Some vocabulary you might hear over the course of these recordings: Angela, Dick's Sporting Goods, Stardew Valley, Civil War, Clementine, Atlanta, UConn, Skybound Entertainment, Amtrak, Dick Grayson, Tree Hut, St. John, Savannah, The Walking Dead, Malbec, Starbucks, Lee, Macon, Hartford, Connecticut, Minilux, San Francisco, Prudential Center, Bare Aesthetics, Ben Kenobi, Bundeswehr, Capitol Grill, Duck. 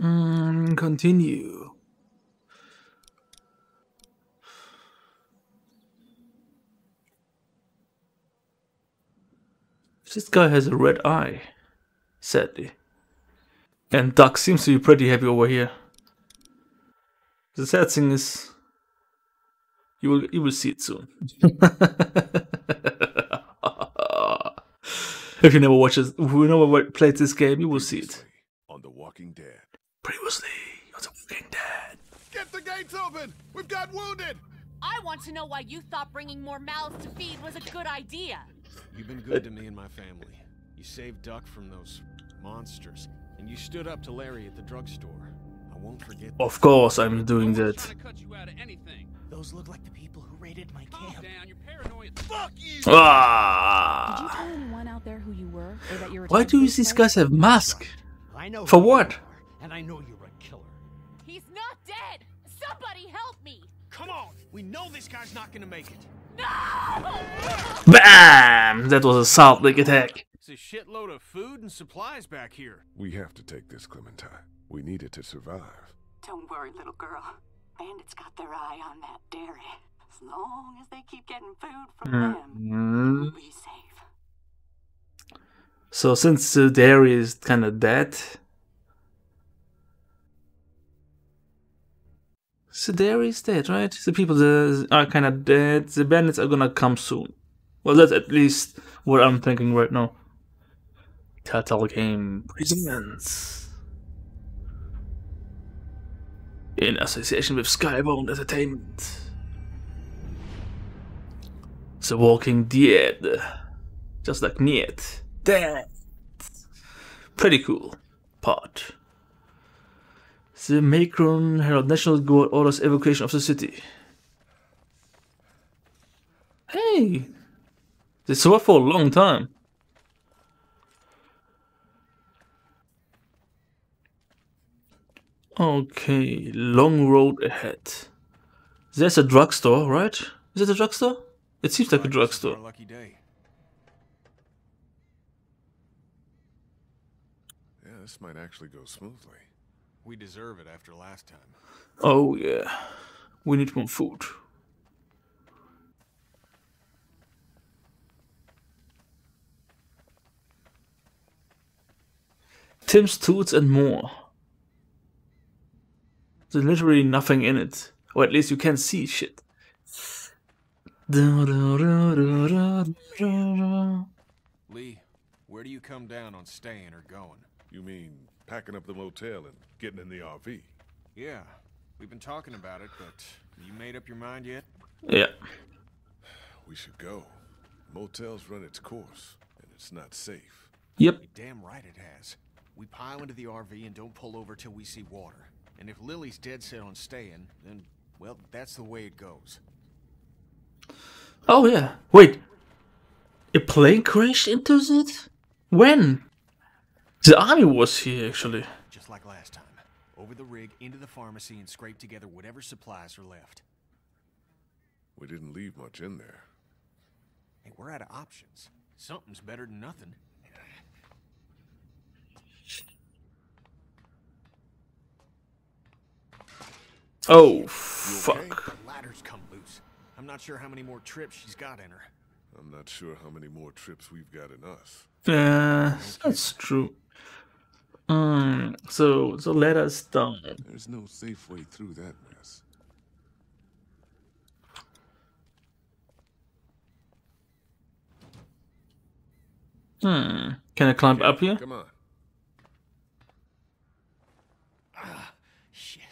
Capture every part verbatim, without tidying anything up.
Mm, continue. This guy has a red eye, sadly. And Duck seems to be pretty happy over here. The sad thing is, you will you will see it soon. If you never watch this, if you never played this game, you will see it. On The Walking Dead. Previously on The Walking Dead. Get the gates open. We've got wounded. I want to know why you thought bringing more mouths to feed was a good idea. You've been good to me and my family. You saved Duck from those monsters, and you stood up to Larry at the drugstore. I won't forget. Of course, I'm doing that. Trying to cut you out of anything. Those look like the people who raided my camp. Calm down, you're paranoid. Fuck you! Ah! Did you tell anyone out there who you were, or that you were? Why do these guys have masks? I know. For what? And I know you're a killer. He's not dead. Somebody help me! Come on, we know this guy's not gonna make it. No! Bam! That was a salt lick attack. It's a shitload of food and supplies back here. We have to take this, Clementine. We need it to survive. Don't worry, little girl. Bandits got their eye on that dairy. As long as they keep getting food from mm-hmm. them, we'll be safe. So since the dairy is kind of dead, so there is that, right? The people that are kind of dead. The bandits are gonna come soon. Well, that's at least what I'm thinking right now. Turtle game presents in association with Skybound Entertainment. The Walking Dead, just like Niet. Dead. Pretty cool part. The Macon Herald National Guard orders evacuation of the city. Hey! They survived for a long time. Okay, long road ahead. There's a drugstore, right? Is it a drugstore? It seems like a drugstore. Yeah, this might actually go smoothly. We deserve it after last time. Oh yeah, we need more food. Tim's Tools and more. There's literally nothing in it, or at least you can't see shit. Lee, where do you come down on staying or going? You mean packing up the motel and getting in the R V? Yeah, we've been talking about it, but you made up your mind yet? Yeah. We should go. Motel's run its course, and it's not safe. Yep. You're damn right it has. We pile into the R V and don't pull over till we see water. And if Lily's dead set on staying, then, well, that's the way it goes. Oh, yeah. Wait. A plane crashed into it? When? The army was here, actually. Just like last time. Over the rig, into the pharmacy, and scrape together whatever supplies are left. We didn't leave much in there. Hey, we're out of options. Something's better than nothing. Oh, fuck. Okay? The ladder's come loose. I'm not sure how many more trips she's got in her. I'm not sure how many more trips we've got in us. Yeah, that's true. Um, so, so let us down. There's no safe way through that mess. Hmm. Can I climb okay, up here? Come on. Ah, shit.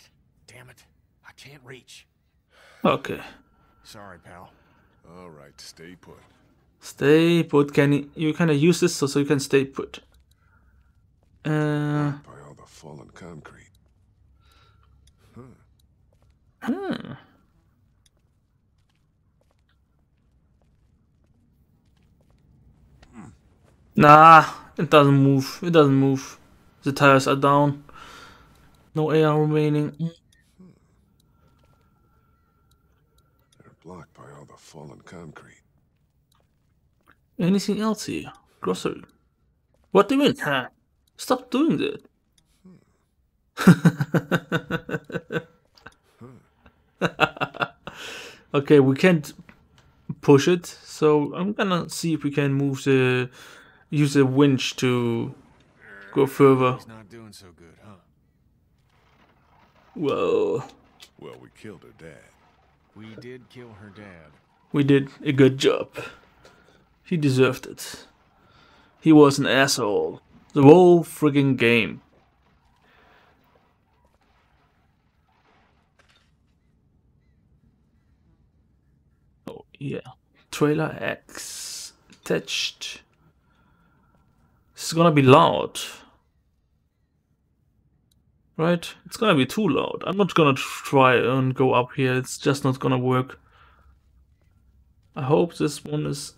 Damn it. I can't reach. Okay. Sorry, pal. All right, stay put. Stay put. Can you kind of use this so, so you can stay put? Uh. By all the fallen concrete. Huh. Hmm. Hmm. Nah, it doesn't move. It doesn't move. The tires are down. No air remaining. They're blocked by all the fallen concrete. Anything else here? Grocery. What do you mean? Huh? Stop doing that. Okay, we can't push it, so I'm gonna see if we can move the use the winch to go further. He's not doing so good, huh? Whoa. Well, we killed her dad. We did kill her dad. We did a good job. He deserved it. He was an asshole. The whole friggin' game. Oh, yeah. Trailer X attached. This is gonna be loud. Right? It's gonna be too loud. I'm not gonna try and go up here. It's just not gonna work. I hope this one is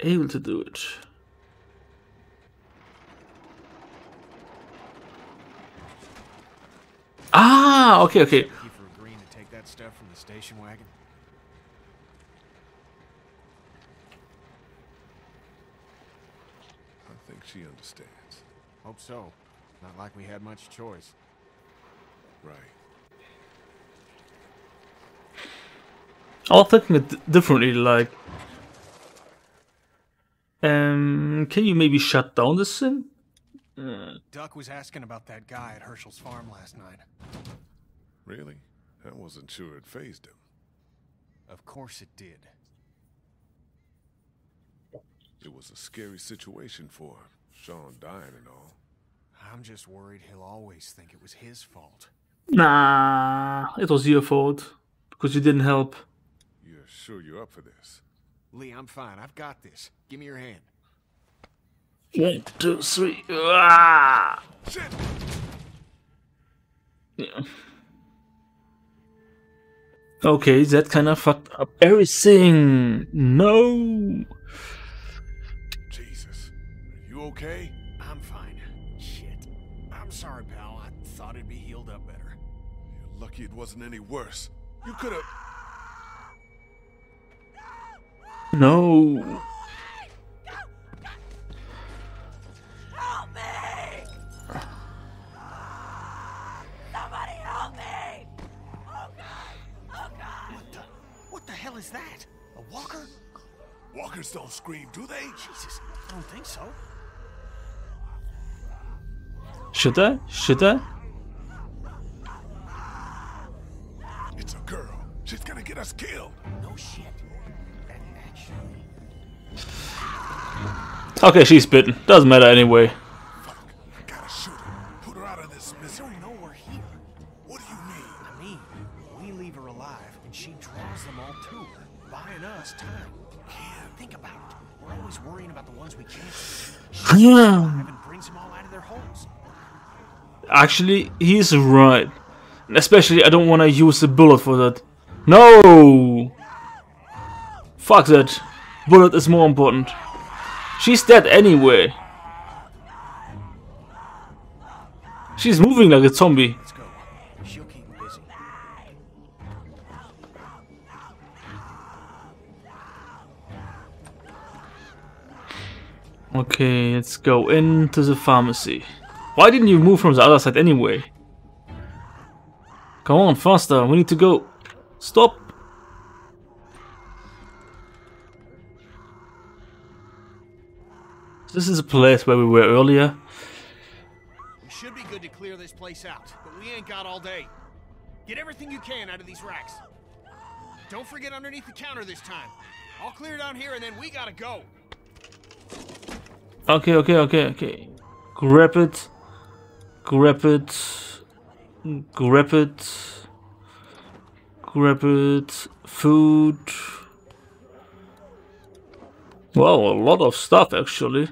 able to do it. Ah, okay, okay. Thank you for agreeing to take that stuff from the station wagon. I think she understands. Hope so. Not like we had much choice. Right. I was thinking it differently, like... Um, can you maybe shut down this thing? Uh. Duck was asking about that guy at Herschel's farm last night. Really? I wasn't sure it fazed him. Of course it did. It was a scary situation for him, Sean dying and all. I'm just worried he'll always think it was his fault. Nah, it was your fault. Because you didn't help. You're sure you're up for this? Lee, I'm fine. I've got this. Give me your hand. One, two, three. Ah! Shit! Yeah. Okay, that kind of fucked up everything. No. Jesus, are you okay? I'm fine. Shit. I'm sorry, pal. I thought it'd be healed up better. You're lucky it wasn't any worse. You could have. No. Help me! Somebody help me! Oh God! Oh God! What the? What the hell is that? A walker? Walkers don't scream, do they? Jesus, I don't think so. Should I? Should I? It's a girl. She's gonna get us killed. No shit. Okay, she's bitten. Doesn't matter anyway. Fuck. I gotta shoot her. Put her out of this misery. You know we're here. What do you mean? I mean, we leave her alive and she draws them all to her, buying us time. Can't think about it. We're always worrying about the ones we can't see. Yeah. And brings them all out of their holes. Actually, he's right. Especially, I don't want to use the bullet for that. No! Fuck that. Bullet is more important. She's dead anyway. She's moving like a zombie. Let's go. She'll keep busy. Okay, let's go into the pharmacy. Why didn't you move from the other side anyway? Come on, faster. We need to go. Stop. This is a place where we were earlier. We should be good to clear this place out, but we ain't got all day. Get everything you can out of these racks. Don't forget underneath the counter this time. I'll clear down here and then we gotta go. Okay, okay, okay, okay. Grab it. Grab it. Grab it. Grab it. Food. Wow, a lot of stuff actually.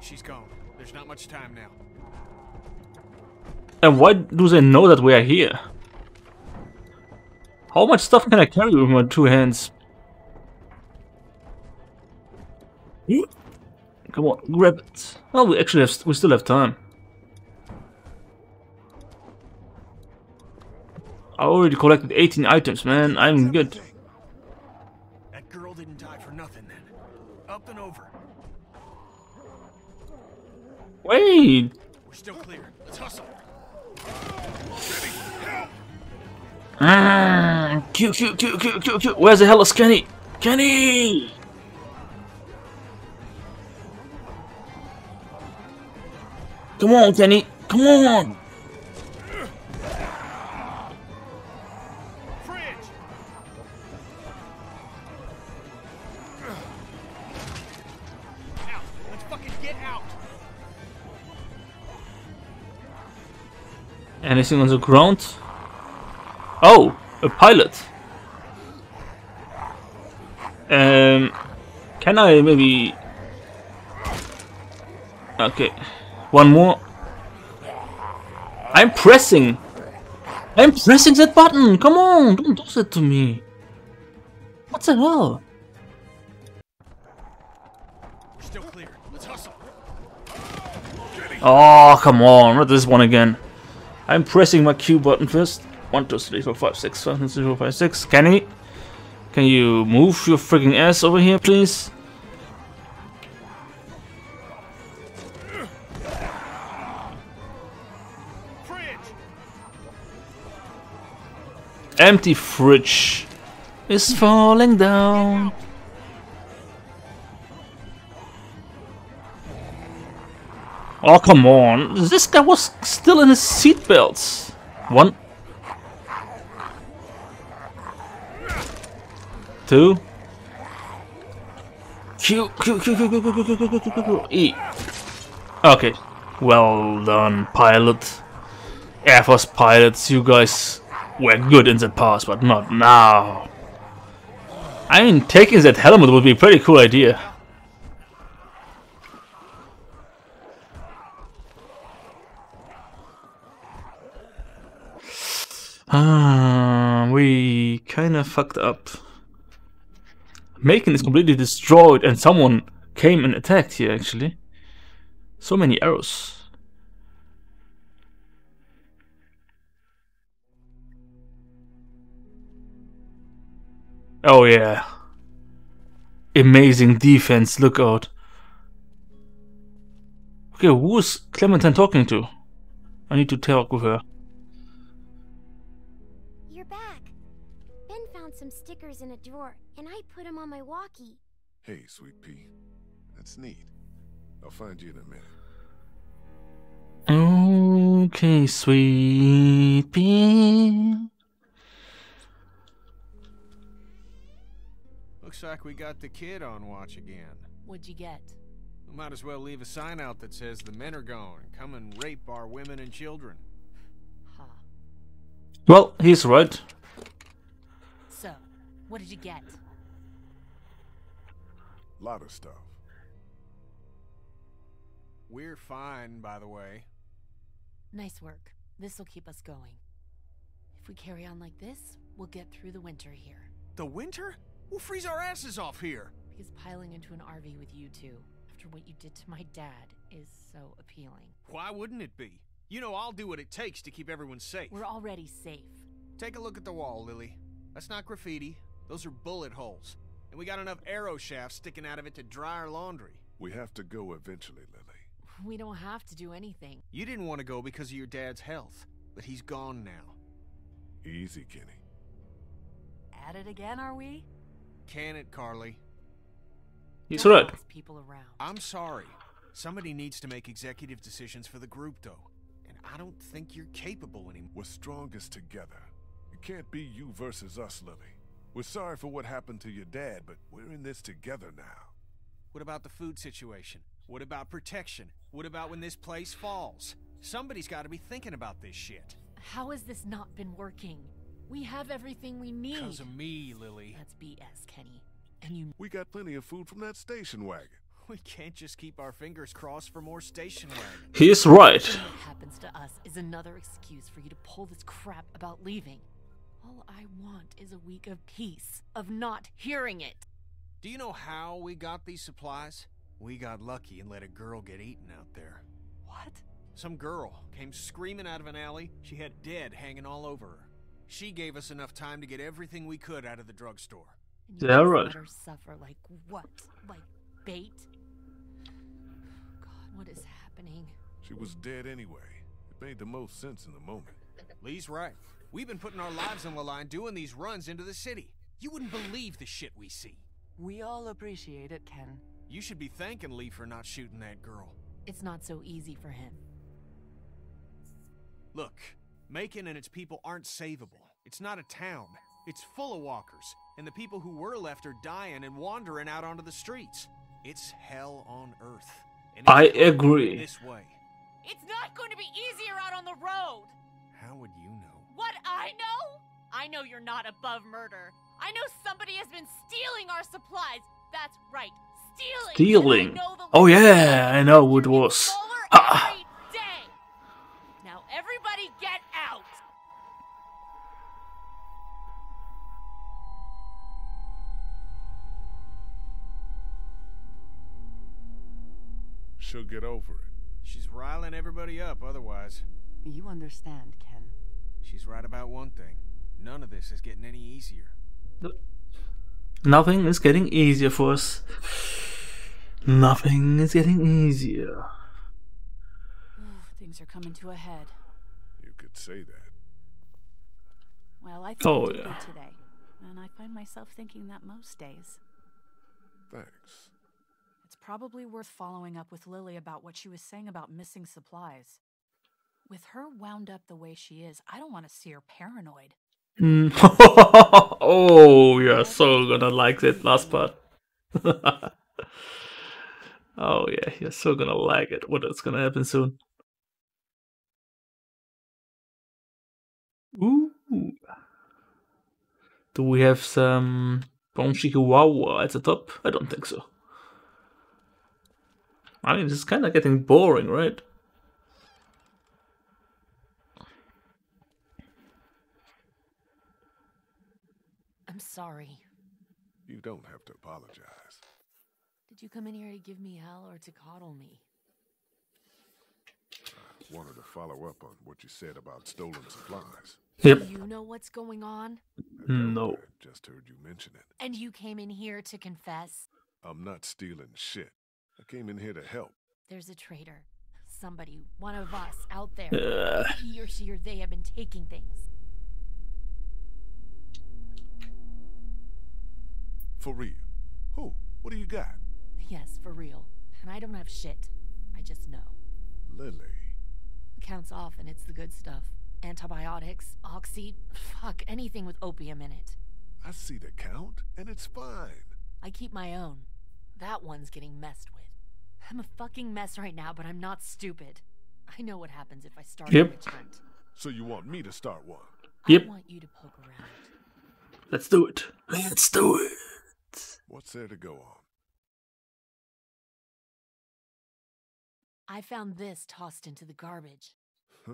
She's gone. There's not much time now. And why do they know that we are here? How much stuff can I carry with my two hands? Come on, grab it. Oh, we actually have, we still have time. I already collected eighteen items, man. I'm good. That girl didn't die for nothing then. Up and over. Wait. We're still clear. Let's hustle. Ah, Q, Q, Q, Q, Q, Q. Where's the hell is Kenny? Kenny! Come on, Kenny! Come on! Anything on the ground? Oh, a pilot. Um, can I maybe? Okay, one more. I'm pressing. I'm pressing that button. Come on, don't do that to me. What the hell? We're still clear. Let's hustle. Oh, come on, not this one again. I'm pressing my Q button first. one, two, three, four, five, six, seven, zero, five, six. Kenny, can you move your freaking ass over here, please? Fridge. Empty fridge is falling down. Oh, come on. This guy was still in his seatbelts. One. Two. Q, Q, Q, Q, Q, Q, Q, Q, Q, Q, Q, Q, Q, E. Okay. Well done, pilot. Air Force pilots, you guys were good in the past, but not now. I mean, taking that helmet would be a pretty cool idea. Ah, we kinda fucked up. Macon is completely destroyed and someone came and attacked here actually. So many arrows. Oh yeah. Amazing defense, look out. Okay, who is Clementine talking to? I need to talk with her. Some stickers in a drawer, and I put them on my walkie. Hey, sweet pea, that's neat. I'll find you in a minute. Okay, sweet pea. Looks like we got the kid on watch again. What'd you get? We might as well leave a sign out that says the men are gone. Come and rape our women and children. Huh. Well, he's right. What did you get? A lot of stuff. We're fine, by the way. Nice work. This'll keep us going. If we carry on like this, we'll get through the winter here. The winter? We'll freeze our asses off here! Because piling into an R V with you two, after what you did to my dad, is so appealing. Why wouldn't it be? You know I'll do what it takes to keep everyone safe. We're already safe. Take a look at the wall, Lily. That's not graffiti. Those are bullet holes, and we got enough arrow shafts sticking out of it to dry our laundry. We have to go eventually, Lily. We don't have to do anything. You didn't want to go because of your dad's health, but he's gone now. Easy, Kenny. At it again, are we? Can it, Carly? He's right. People around. I'm sorry. Somebody needs to make executive decisions for the group, though, and I don't think you're capable anymore. We're strongest together. It can't be you versus us, Lily. We're sorry for what happened to your dad, but we're in this together now. What about the food situation? What about protection? What about when this place falls? Somebody's got to be thinking about this shit. How has this not been working? We have everything we need. Because of me, Lily. That's B S, Kenny. And you... We got plenty of food from that station wagon. We can't just keep our fingers crossed for more station wagon. He's right. What happens to us is another excuse for you to pull this crap about leaving. All I want is a week of peace, of not hearing it. Do you know how we got these supplies? We got lucky and let a girl get eaten out there. What? Some girl came screaming out of an alley. She had dead hanging all over her. She gave us enough time to get everything we could out of the drugstore. And you yeah, right. Let her suffer like what? Like bait? God, what is happening? She was dead anyway. It made the most sense in the moment. Lee's right. We've been putting our lives on the line doing these runs into the city. You wouldn't believe the shit we see. We all appreciate it, Ken. You should be thanking Lee for not shooting that girl. It's not so easy for him. Look, Macon and its people aren't savable. It's not a town. It's full of walkers, and the people who were left are dying and wandering out onto the streets. It's hell on earth. And I agree. This way. It's not going to be easier out on the road. How would you know? What I know? I know you're not above murder. I know somebody has been stealing our supplies. That's right. Stealing. Stealing. And I know the oh yeah, I know what was. Ah. Every day. Now everybody get out. She'll get over it. She's riling everybody up otherwise. You understand, Ken. She's right about one thing. None of this is getting any easier. Nothing is getting easier for us. Nothing is getting easier. Things are coming to a head. You could say that. Well, I think oh, I did yeah. good today. And I find myself thinking that most days. Thanks. It's probably worth following up with Lily about what she was saying about missing supplies. With her wound up the way she is, I don't want to see her paranoid. Mm. Oh, you're so gonna like that last part. Oh yeah, you're so gonna like it. What is gonna happen soon? Ooh. Do we have some Bonchihuahua at the top? I don't think so. I mean, this is kind of getting boring, right? I'm sorry. You don't have to apologize. Did you come in here to give me hell or to coddle me? I wanted to follow up on what you said about stolen supplies. Yep. Do you know what's going on? No. I just heard you mention it. And you came in here to confess? I'm not stealing shit. I came in here to help. There's a traitor. Somebody, one of us, out there. Uh, he or she or they have been taking things. For real? Who? What do you got? Yes, for real. And I don't have shit. I just know. Lily. Counts off and it's the good stuff. Antibiotics, oxy, fuck, anything with opium in it. I see the count, and it's fine. I keep my own. That one's getting messed with. I'm a fucking mess right now, but I'm not stupid. I know what happens if I start yep. a witch hunt. So you want me to start one? Yep. I want you to poke around. Let's do it. Let's do it. What's there to go on? I found this tossed into the garbage. Huh.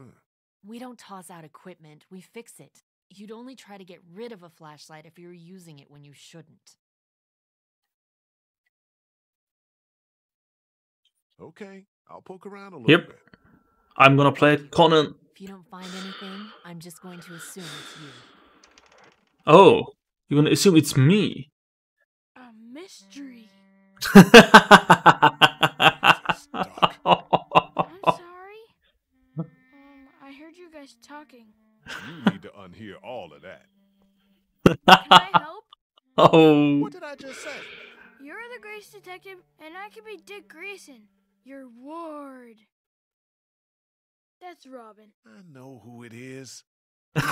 We don't toss out equipment. We fix it. You'd only try to get rid of a flashlight if you were using it when you shouldn't. Okay, I'll poke around a little yep. bit. I'm gonna play it, Conan. If you don't find anything, I'm just going to assume it's you. Oh, you're gonna assume it's me? A mystery. I'm sorry. Um, I heard you guys talking. You need to unhear all of that. Can I help? Oh. What did I just say? You're the Grace Detective, and I can be Dick Grayson. Your ward. That's Robin. I know who it is. You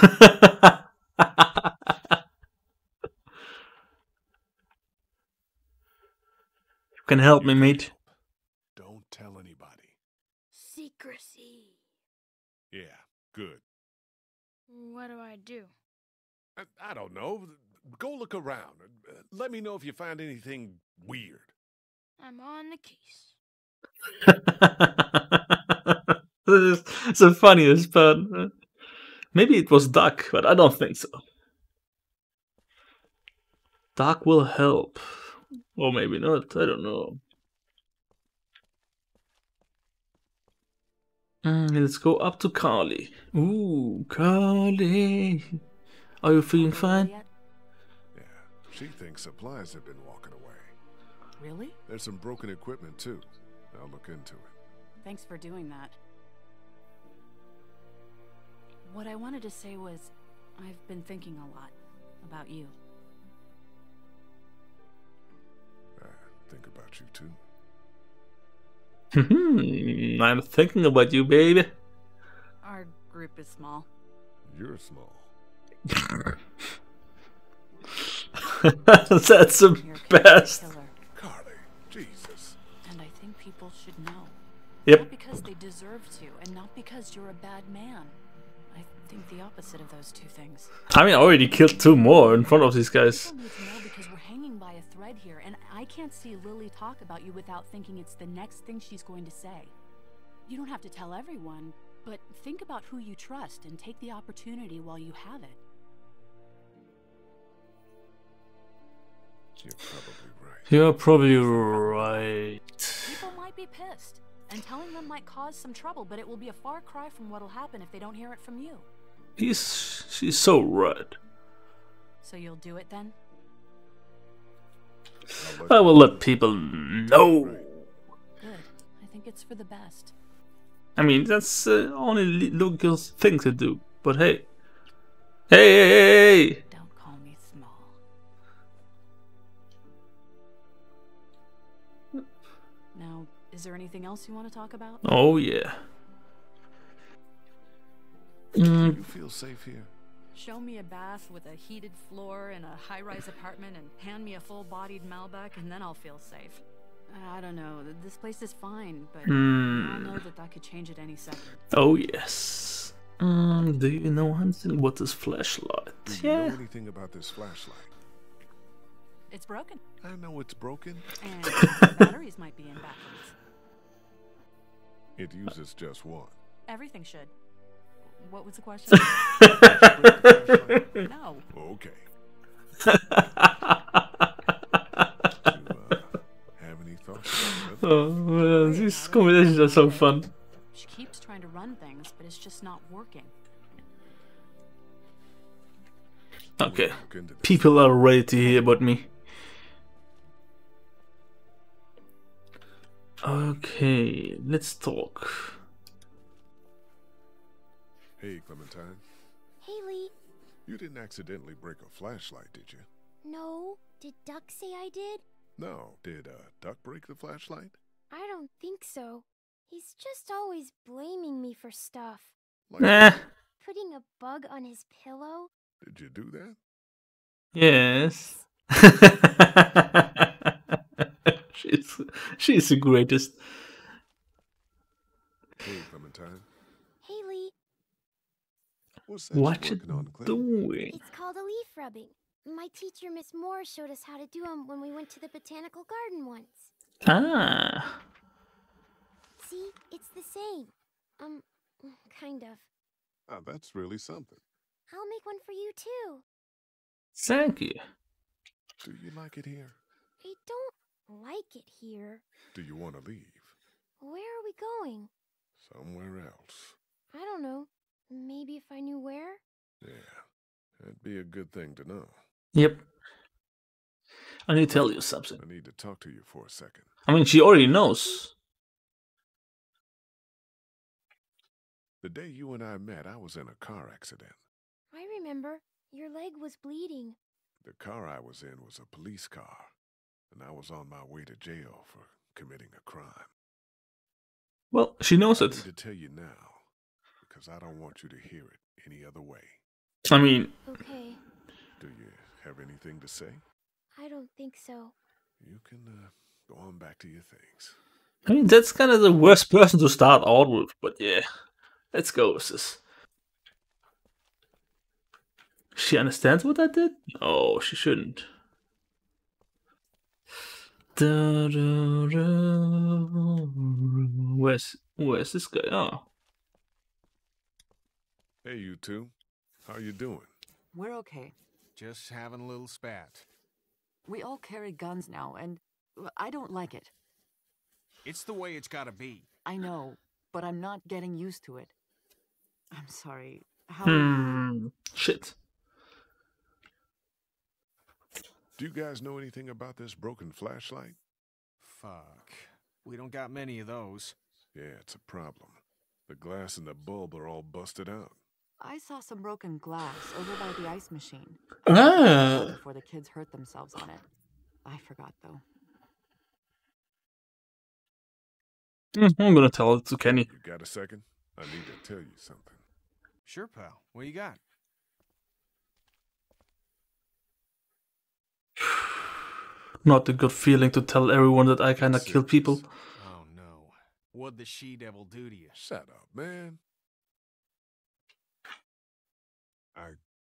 can help you me, can mate. Help. Don't tell anybody. Secrecy. Yeah, good. What do I do? I, I don't know. Go look around. Let me know if you find anything weird. I'm on the case. This is the funniest part. Maybe it was Duck, but I don't think so. Duck will help. Or maybe not, I don't know. Mm, let's go up to Carly. Ooh, Carly. Are you feeling fine? She thinks supplies have been walking away. Really? There's some broken equipment, too. I'll look into it. Thanks for doing that. What I wanted to say was, I've been thinking a lot about you. I think about you, too. I'm thinking about you, baby. Our group is small. You're small. That's the best. Carly, Jesus. And I think people should know. Yep. Not because they deserve to, and not because you're a bad man. I think the opposite of those two things. I mean, I already killed two more in front of these guys. People need to know because we're hanging by a thread here, and I can't see Lily talk about you without thinking it's the next thing she's going to say. You don't have to tell everyone, but think about who you trust and take the opportunity while you have it. You're probably right. You're probably right. People might be pissed, and telling them might cause some trouble, but it will be a far cry from what'll happen if they don't hear it from you. He's... she's so right. So you'll do it then? I will let people know. Good. I think it's for the best. I mean, that's the uh, only logical thing to do, but hey. Hey, hey, hey, hey! Don't call me small. Now, is there anything else you want to talk about? Oh, yeah. Mm. Do you feel safe here? Show me a bath with a heated floor in a high-rise apartment and hand me a full-bodied Malbec, and then I'll feel safe. I don't know. This place is fine, but mm. I know that that could change at any second. Oh, yes. Um, do you know anything about this flashlight? Do you yeah. know anything about this flashlight? It's broken. I know it's broken. And the batteries might be in backwards. It uses just one. Everything should. What was the question? No. Okay. Do you uh, have any thoughts? Oh, man, these combinations are so fun. She keeps trying to run things, but it's just not working. Okay. People are ready to hear about me. Okay, let's talk. Hey, Clementine. Hey, Lee. You didn't accidentally break a flashlight, did you? No. Did Duck say I did? No. Did uh, Duck break the flashlight? I don't think so. He's just always blaming me for stuff. Like nah. Putting a bug on his pillow? Did you do that? Yes. she's, she's the greatest. Hey, Clementine. Hey, Lee. What you doing? It's called a leaf rubbing. My teacher, Miss Moore, showed us how to do them when we went to the botanical garden once. Ah. See, it's the same. Um, kind of. Oh, that's really something. I'll make one for you, too. Thank you. Do you like it here? I don't like it here. Do you want to leave? Where are we going? Somewhere else. I don't know. Maybe if I knew where? Yeah, that'd be a good thing to know. Yep. I need to tell you something. I need to talk to you for a second. I mean, she already knows. The day you and I met, I was in a car accident. I remember. Your leg was bleeding. The car I was in was a police car, and I was on my way to jail for committing a crime. Well, she knows it. I need to tell you now. Because I don't want you to hear it any other way. I mean... Okay. Do you have anything to say? I don't think so. You can uh, go on back to your things. I mean, that's kind of the worst person to start out with, but yeah. Let's go with this. She understands what I did? Oh, she shouldn't. Da, da, da. Where's, where's this guy? Oh. Hey, you two. How you doing? We're okay. Just having a little spat. We all carry guns now, and I don't like it. It's the way it's gotta be. I know, but I'm not getting used to it. I'm sorry. How... Hmm. Shit. Do you guys know anything about this broken flashlight? Fuck. We don't got many of those. Yeah, it's a problem. The glass and the bulb are all busted out. I saw some broken glass over by the ice machine. Ah. Before the kids hurt themselves on it. I forgot, though. Mm, I'm gonna tell it to Kenny. You got a second? I need to tell you something. Sure, pal. What you got? Not a good feeling to tell everyone that I kinda kill people. Oh no. What'd the she-devil do to you? Shut up, man. I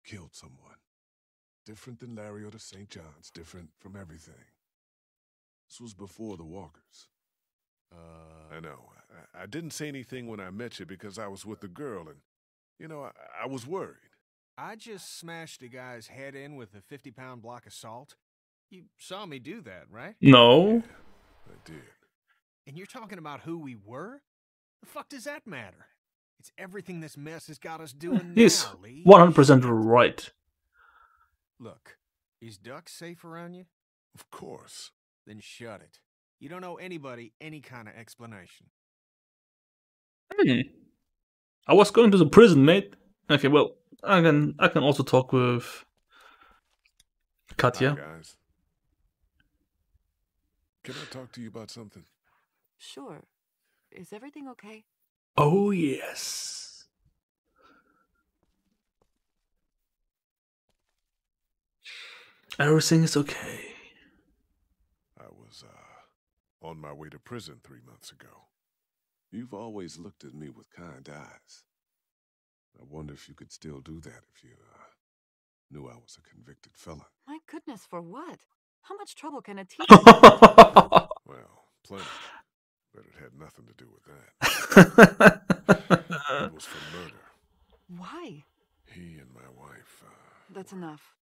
killed someone. Different than Larry or the Saint John's. Different from everything. This was before the walkers. Uh, I know. I, I didn't say anything when I met you because I was with the girl and, you know, I, I was worried. I just smashed a guy's head in with a fifty-pound block of salt. You saw me do that, right? No. Yeah, I did. And you're talking about who we were? The fuck does that matter? It's everything this mess has got us doing He's now, Lee. one hundred percent right. Look, is Duck safe around you? Of course. Then shut it. You don't owe anybody any kind of explanation. Hmm. I was going to the prison, mate. Okay, well, I can I can also talk with Katya. Hi, guys. Can I talk to you about something? Sure. Is everything okay? Oh yes. Everything is okay. I was uh on my way to prison three months ago. You've always looked at me with kind eyes. I wonder if you could still do that if you uh, knew I was a convicted felon. My goodness, for what? How much trouble can a teen? Well, plenty. But it had nothing to do with that. It was for murder. Why? He and my wife. Uh, That's were... enough.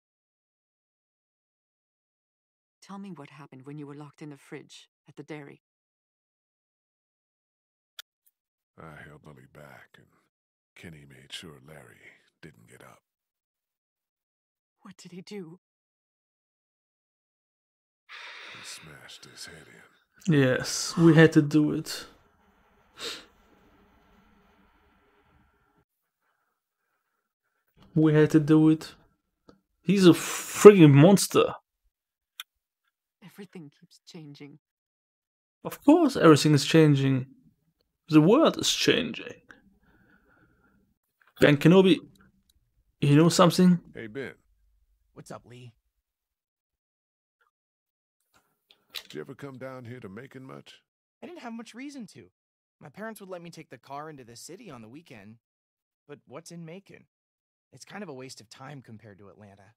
Tell me what happened when you were locked in the fridge at the dairy. I held Lily back, and Kenny made sure Larry didn't get up. What did he do? He smashed his head in. Yes, we had to do it. We had to do it. He's a friggin' monster. Everything keeps changing. Of course everything is changing. The world is changing. Ben Kenobi, you know something? Hey Ben. What's up, Lee? Did you ever come down here to Macon much? I didn't have much reason to. My parents would let me take the car into the city on the weekend. But what's in Macon? It's kind of a waste of time compared to Atlanta.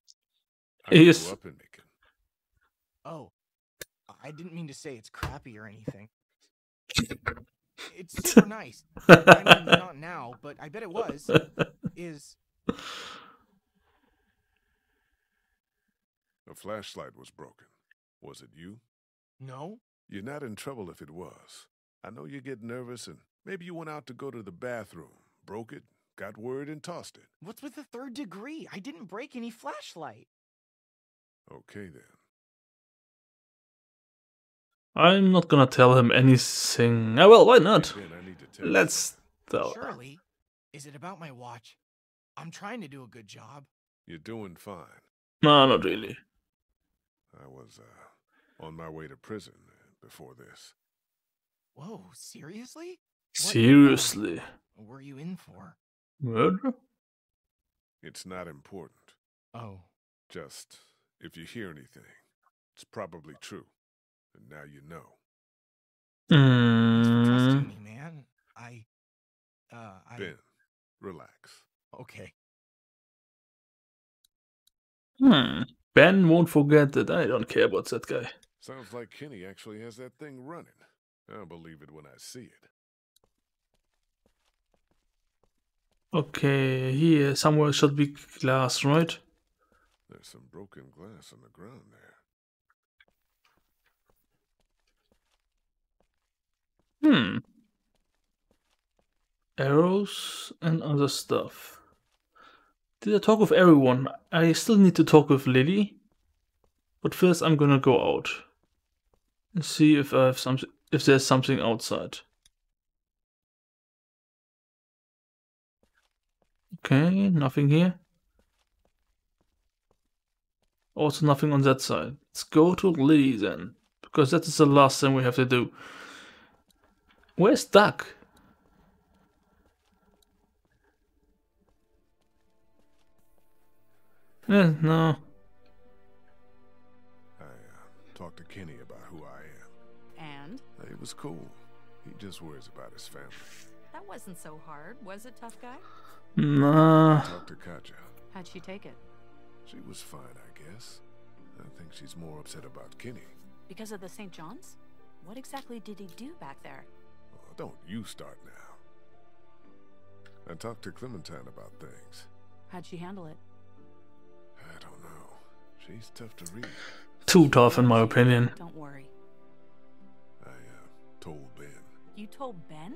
I grew yes. up in Macon. Oh, I didn't mean to say it's crappy or anything. It's super nice. I mean, not now, but I bet it was. Is a flashlight was broken. Was it you? No. You're not in trouble if it was. I know you get nervous, and maybe you went out to go to the bathroom, broke it, got worried, and tossed it. What's with the third degree? I didn't break any flashlight. Okay then. I'm not gonna tell him anything. Oh, well, why not? Let's tell. Surely, is it about my watch? I'm trying to do a good job. You're doing fine. No, not really. I was uh, on my way to prison before this. Whoa, seriously? What seriously. What were you in for? Murder? It's not important. Oh. Just, if you hear anything, it's probably true. And now you know. Mm. Trust me, man. I, uh, I... Ben, relax. Okay. Hmm. Ben won't forget that. I don't care about that guy. Sounds like Kenny actually has that thing running. I'll believe it when I see it. Okay, here somewhere should be glass, right? There's some broken glass on the ground there. Hmm. Arrows and other stuff. Did I talk with everyone? I still need to talk with Lily. But first I'm gonna go out and see if I have something, if there's something outside. Okay, nothing here. Also nothing on that side. Let's go to Lee then, because that is the last thing we have to do. Where's Duck? Eh, no. I uh, talked to Kenny about who I am. And? It was cool. He just worries about his family. That wasn't so hard, was it, tough guy? Nah. I talked to Katja. How'd she take it? She was fine, I guess. I think she's more upset about Kenny. Because of the Saint John's? What exactly did he do back there? Oh, don't you start now. I talked to Clementine about things. How'd she handle it? I don't know. She's tough to read. Too tough, in my opinion. Don't worry. I, uh, told Ben. You told Ben?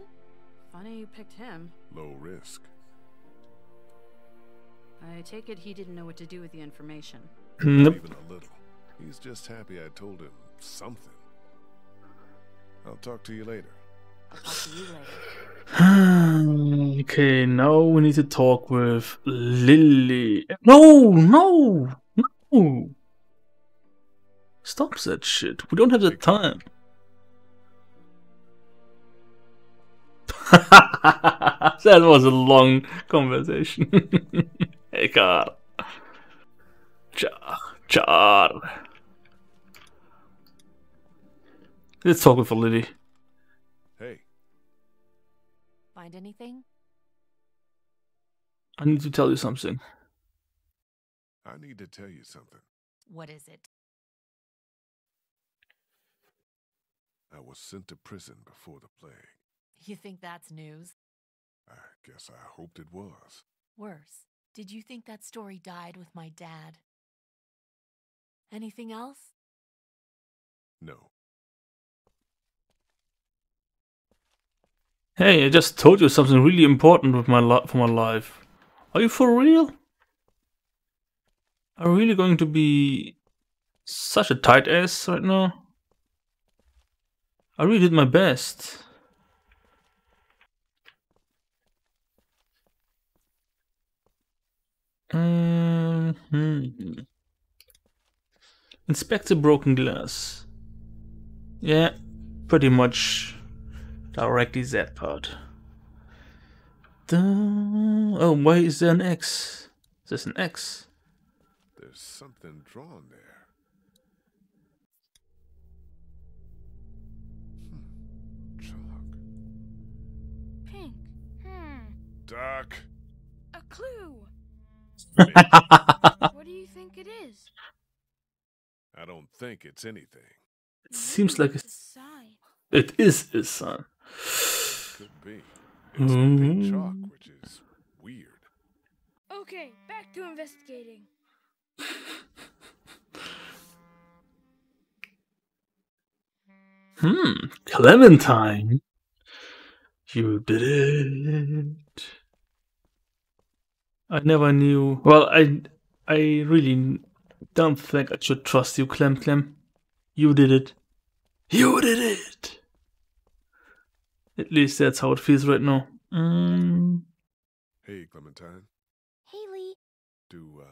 Funny you picked him. Low risk. I take it he didn't know what to do with the information. Nope. Even a little. He's just happy I told him something. I'll talk to you later. I'll talk to you later. Okay, now we need to talk with Lily. No, no, no. Stop that shit. We don't have the time. That was a long conversation. Hey, Carl. Char. Char. Let's talk with Lily. Hey. Find anything? I need to tell you something. I need to tell you something. What is it? I was sent to prison before the plague. You think that's news? I guess I hoped it was. Worse, did you think that story died with my dad? Anything else? No. Hey, I just told you something really important with my li for my life. Are you for real? Are you really going to be such a tight ass right now? I really did my best. Mm-hmm. Inspect the broken glass. Yeah, pretty much directly that part. Dun oh, why is there an X? Is this an X? There's something drawn there. Hmm. Chalk. Pink. Hmm. Duck. A clue. What do you think it is? I don't think it's anything. It seems like it's a sign. It is a sign. Could be. It's mm. pink chalk, which is weird. Okay, back to investigating. hmm, Clementine, you did it. I never knew. Well, I, I really don't think I should trust you, Clem Clem. You did it. You did it. At least that's how it feels right now. Mm. Hey, Clementine. Hey, Lee. Do uh,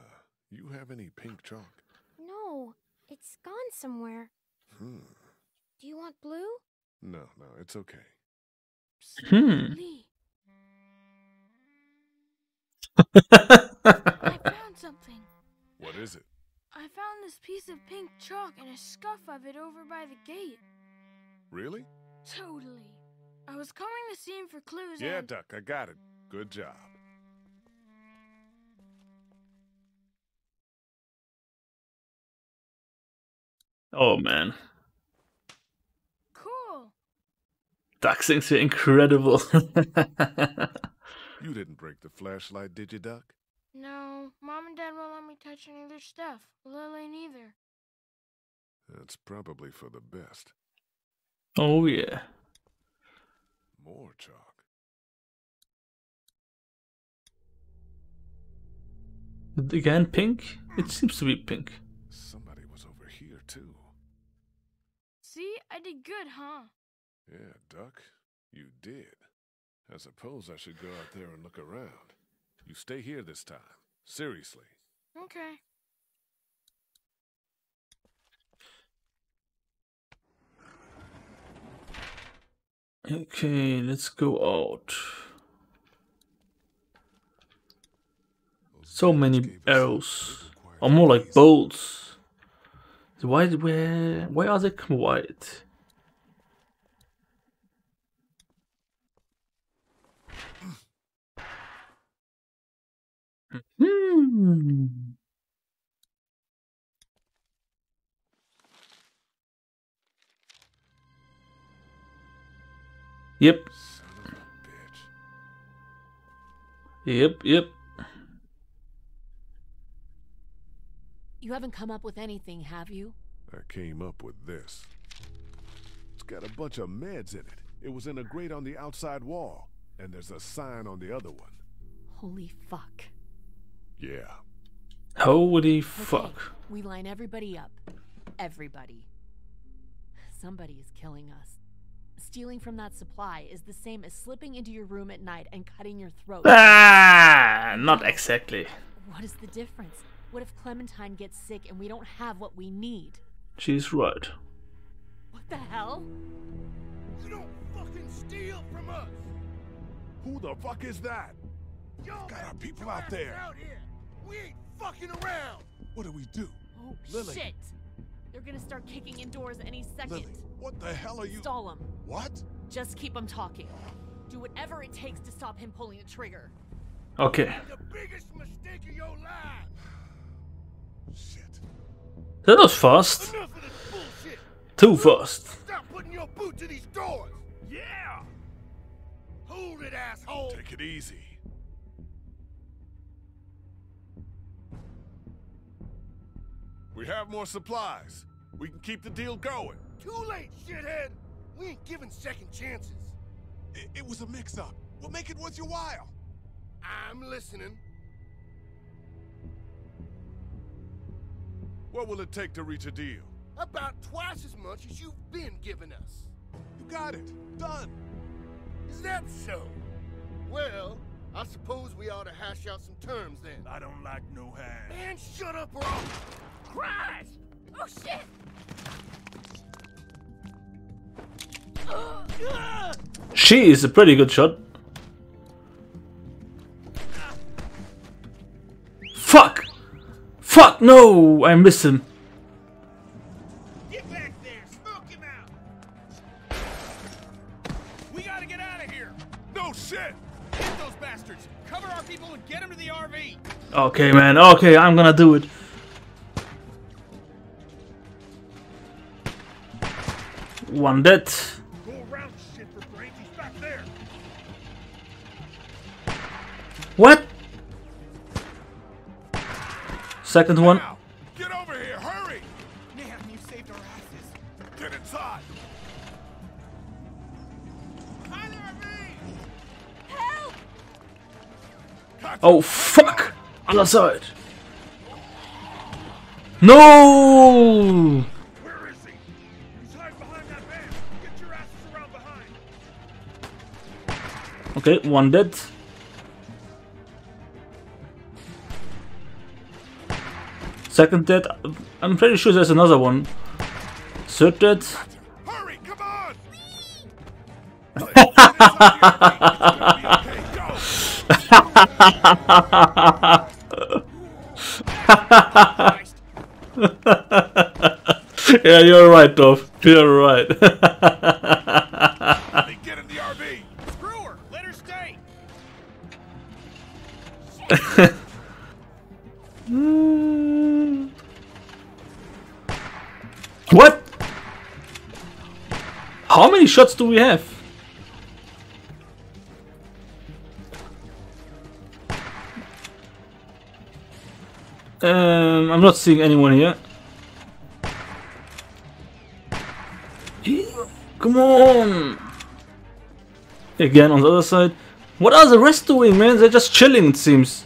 you have any pink chalk? No, it's gone somewhere. Hmm. Do you want blue? No, no, it's okay. Hmm. Lee. I found something. What is it? I found this piece of pink chalk and a scuff of it over by the gate. Really? Totally. I was combing the scene for clues. Yeah, and... Duck, I got it. Good job. Oh man. Cool. Duck things are incredible. You didn't break the flashlight, did you, Duck? No. Mom and Dad won't let me touch any of their stuff. Lily neither. That's probably for the best. Oh, yeah. More chalk. Again, pink? It seems to be pink. Somebody was over here I did good, huh? Yeah, Duck, you did. I suppose I should go out there and look around. You stay here this time. Seriously. Okay. Okay, let's go out. So many arrows, or more like bolts. Why? Where? Why are they white? Hmm. Yep. Son of a bitch. Yep, yep. You haven't come up with anything, have you? I came up with this. It's got a bunch of meds in it. It was in a grate on the outside wall, and there's a sign on the other one. Holy fuck. Yeah. Holy fuck. Okay, we line everybody up. Everybody. Somebody is killing us. Stealing from that supply is the same as slipping into your room at night and cutting your throat. Ah, not exactly. What is the difference? What if Clementine gets sick and we don't have what we need? She's right. What the hell? You don't fucking steal from us! Who the fuck is that? Yo, got our people out there. Out here. We ain't fucking around. What do we do? Oh, Lily. Shit. They're gonna start kicking indoors any second. Lily, what the hell are you? Stall him. What? Just keep him talking. Do whatever it takes to stop him pulling the trigger. Okay. The biggest mistake of your life. Shit. That was fast. Enough of this bullshit. Too fast. Stop putting your boot to these doors. Yeah. Hold it, asshole. Take it easy. We have more supplies. We can keep the deal going. Too late, shithead. We ain't giving second chances. It, it was a mix-up. We'll make it worth your while. I'm listening. What will it take to reach a deal? About twice as much as you've been giving us. You got it. Done. Is that so? Well, I suppose we ought to hash out some terms then. I don't like no hash. Man, shut up, bro. Crash! Oh shit! She is a pretty good shot. Fuck! Fuck! No! I missed him. Get back there! Smoke him out! We gotta get out of here! No shit! Hit those bastards! Cover our people and get them to the R V! Okay, man. Okay, I'm gonna do it. One dead. What? Second one. Get over here, hurry! Man, you saved our asses. Get inside. Help! Oh fuck! Other side. No! Okay, one dead. Second dead. I'm pretty sure there's another one. Third dead. Hurry, come on! Yeah, you're right, Dov. You're right. Mm. What? How many shots do we have? Um, I'm not seeing anyone here. Come on! Again on the other side. What are the rest doing, man? They're just chilling, it seems.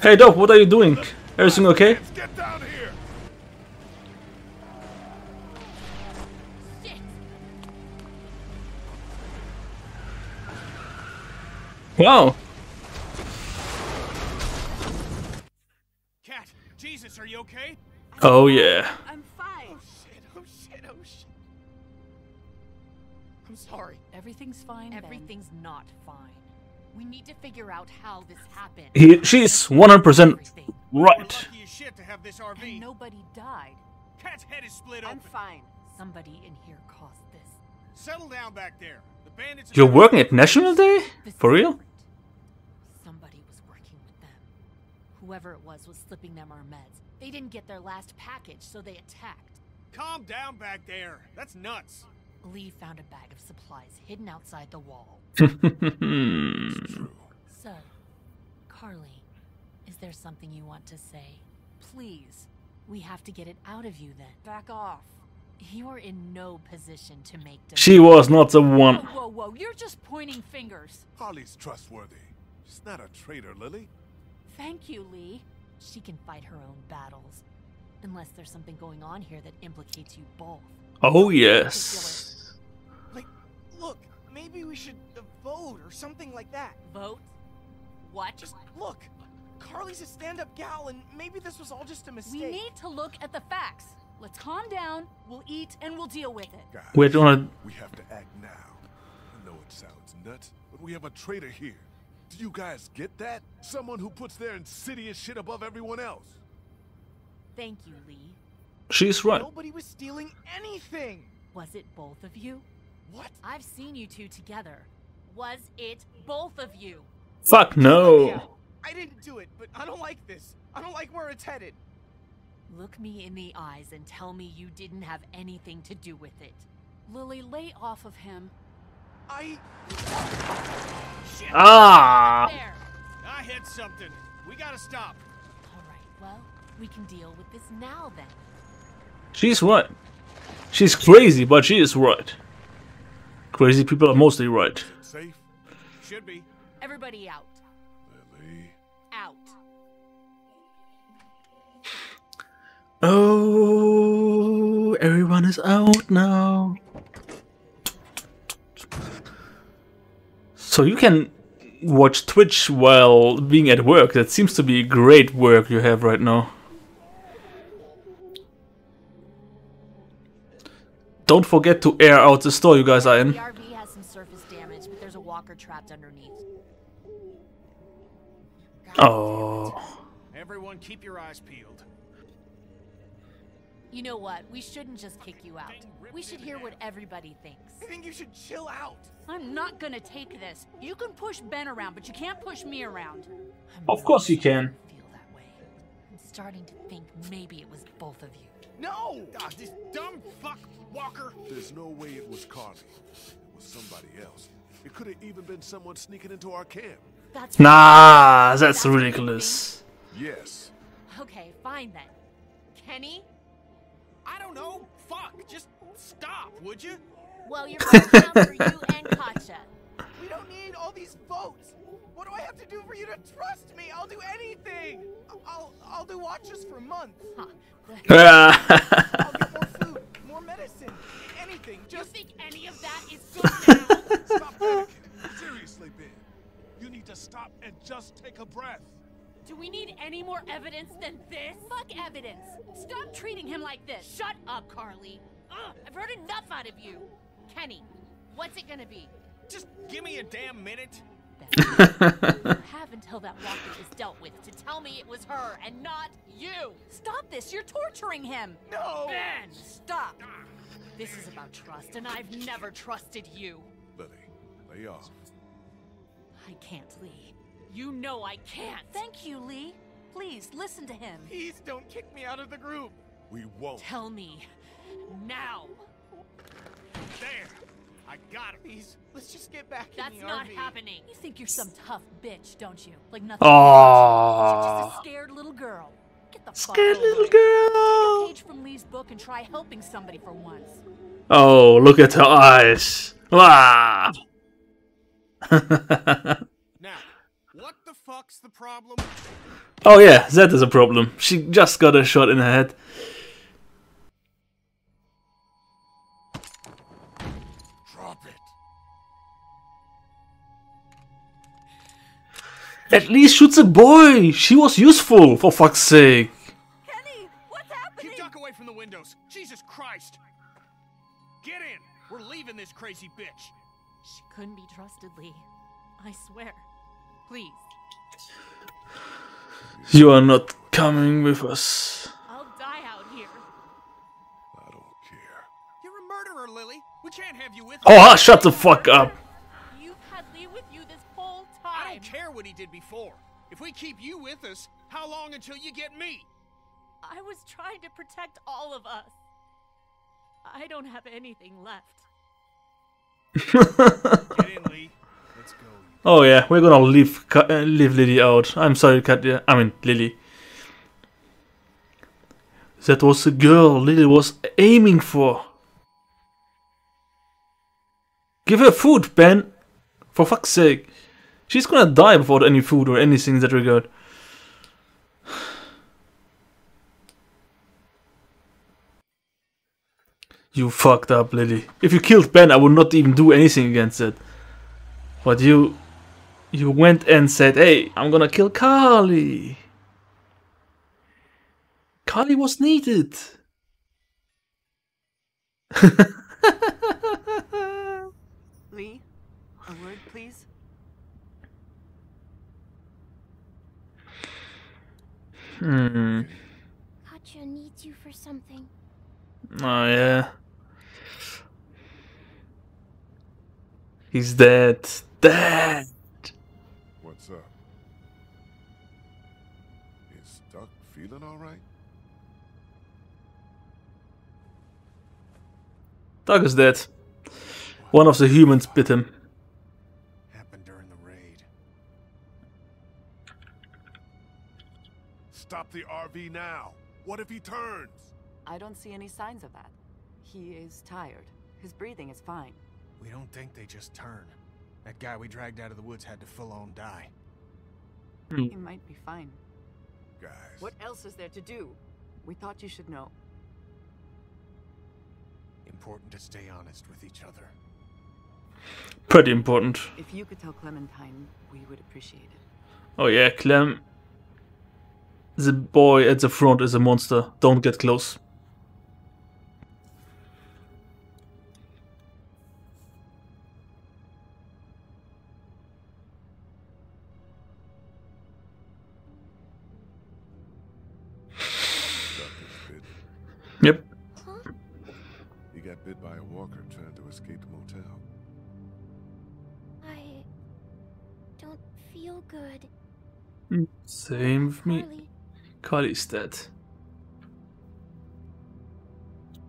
Hey, Doc, what are you doing? Everything okay? Get down here. Wow. Cat, Jesus, are you okay? Oh yeah. I'm fine. Oh shit, oh shit, oh shit. I'm sorry. Everything's fine. Everything's Ben. Not fine. We need to figure out how this happened. He, she's one hundred percent right. We're lucky as shit to have this R V. And nobody died. Cat's head is split open. I'm fine. Somebody in here caused this. Settle down back there. The bandits. You're working at National Day? For real? Somebody was working with them. Whoever it was was slipping them our meds. They didn't get their last package, so they attacked. Calm down back there. That's nuts. Lee found a bag of supplies hidden outside the wall. So, Carly, is there something you want to say? Please, we have to get it out of you then. Back off. You are in no position to make decisions. She was not the one. Whoa, whoa, whoa, you're just pointing fingers. Carly's trustworthy. She's not a traitor, Lily. Thank you, Lee. She can fight her own battles. Unless there's something going on here that implicates you both. Oh yes. Like, look, maybe we should vote or something like that. Vote? What? Just look. Carly's a stand-up gal, and maybe this was all just a mistake. We need to look at the facts. Let's calm down. We'll eat, and we'll deal with it. Guys, we're gonna. We have to act now. I know it sounds nuts, but we have a traitor here. Do you guys get that? Someone who puts their insidious shit above everyone else. Thank you, Lee. She's right. Nobody was stealing anything. Was it both of you? What? I've seen you two together. Was it both of you? Fuck no. I didn't do it, but I don't like this. I don't like where it's headed. Look me in the eyes and tell me you didn't have anything to do with it. Lily, lay off of him. I... Shit. Ah. There. I hit something. We gotta stop. All right, well, we can deal with this now then. She's right. She's crazy, but she is right. Crazy people are mostly right. Safe? Should be. Everybody out. Lily. Out. Oh, everyone is out now. So you can watch Twitch while being at work. That seems to be great work you have right now. Don't forget to air out the store you guys are in. The R V has some surface damage, but there's a walker trapped underneath. Oh. Everyone keep your eyes peeled. You know what? We shouldn't just kick you out. We should hear what everybody thinks. I think you should chill out. I'm not gonna take this. You can push Ben around, but you can't push me around. Of course you can. Feel that way. I'm starting to think maybe it was both of you. No! Ah, this dumb fuck walker! There's no way it was Carly. It was somebody else. It could have even been someone sneaking into our camp. That's nah, that's, that's ridiculous. Yes. Okay, fine then. Kenny? I don't know. Fuck, just stop, would you? Well, you're right now for you and Katja. We don't need all these votes. What do I have to do for you to trust me? I'll do anything. I'll I'll do watches for months. Huh. I'll get more food, more medicine, anything. Just you think any of that is good now? Stop panicking. Seriously, Ben. You need to stop and just take a breath. Do we need any more evidence than this? Fuck evidence. Stop treating him like this. Shut up, Carly. Ugh, I've heard enough out of you. Kenny, what's it gonna be? Just give me a damn minute. You have until that walker is dealt with to tell me it was her and not you. Stop this. You're torturing him. No. Ben, stop. This is about trust, and I've never trusted you. Lily, lay off. I can't, Lee. You know I can't. Thank you, Lee. Please, listen to him. Please don't kick me out of the group. We won't. Tell me. Now. There. I got him. Please, let's just get back That's in the not R V. Happening. You think you're some tough bitch, don't you? Like nothing. Aww. You're just a scared little girl. Get the fuck Scared over little here. girl. Take a page from Lee's book and try helping somebody for once. Oh, look at her eyes. Ah. Now, what the fuck's the problem? Oh yeah, that is a problem. She just got a shot in her head. At least shoot the boy! She was useful, for fuck's sake! Kenny, what's happening? Keep Duck away from the windows! Jesus Christ! Get in! We're leaving this crazy bitch! She couldn't be trusted, Lee. I swear. Please. You are not coming with us. I'll die out here. I don't care. You're a murderer, Lily. We can't have you with us. Oh, shut the fuck up. You've had Lee with you this whole time. I don't care what he did before. If we keep you with us, how long until you get me? I was trying to protect all of us. I don't have anything left. Get in, Lee. Let's go. Oh yeah, we're gonna leave uh, leave Lily out. I'm sorry, Katya. I mean Lily. That was the girl Lily was aiming for. Give her food, Ben. For fuck's sake, she's gonna die without any food or anything in that regard. You fucked up, Lily. If you killed Ben, I would not even do anything against it. But you. You went and said, hey, I'm gonna kill Carly. Carly was needed. Lee, a word, please. Hmm. Katya needs you for something. Oh, yeah. He's dead. Dead. What's up? Is Duck feeling all right? Duck is dead. One of the humans bit him. Happened during the raid. Stop the R V now. What if he turns? I don't see any signs of that. He is tired. His breathing is fine. We don't think they just turn. That guy we dragged out of the woods had to full-on die. He might be fine. Guys. What else is there to do? We thought you should know. Important to stay honest with each other. Pretty important. If you could tell Clementine, we would appreciate it. Oh yeah, Clem. The boy at the front is a monster. Don't get close. Yep. He got bit by a walker trying to escape the motel. I don't feel good. Same with me. Carly's dead.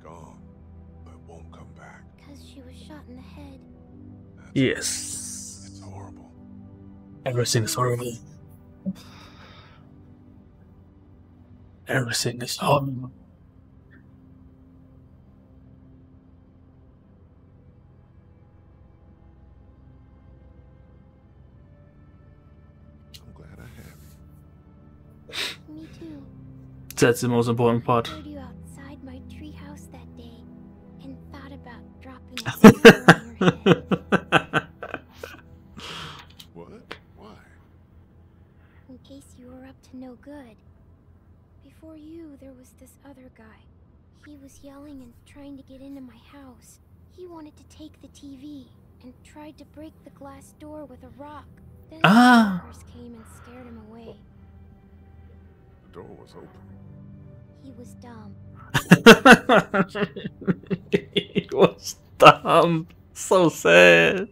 Gone, but won't come back. Because she was shot in the head. That's yes. It's horrible. Everything is horrible. Everything is horrible. That's the most important part. I heard you outside my treehouse that day and thought about dropping a What? Why? In case you were up to no good. Before you, there was this other guy. He was yelling and trying to get into my house. He wanted to take the T V and tried to break the glass door with a rock. Then ah. the walkers came and scared him away. The door was open. He was dumb. He was dumb. So sad.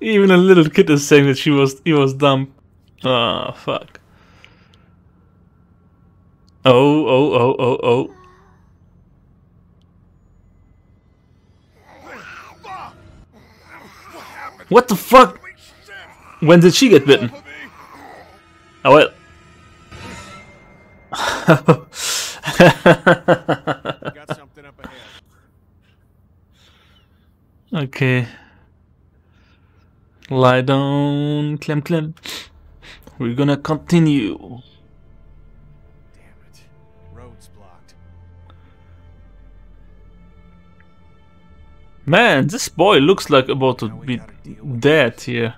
Even a little kid is saying that she was he was dumb. Ah, oh, fuck. Oh, oh, oh, oh, oh. What the fuck? When did she get bitten? Oh well. Got something up ahead. Okay. Lie down, Clem Clem. We're gonna continue. Damn it. Road's blocked. Man, this boy looks like about to be dead here.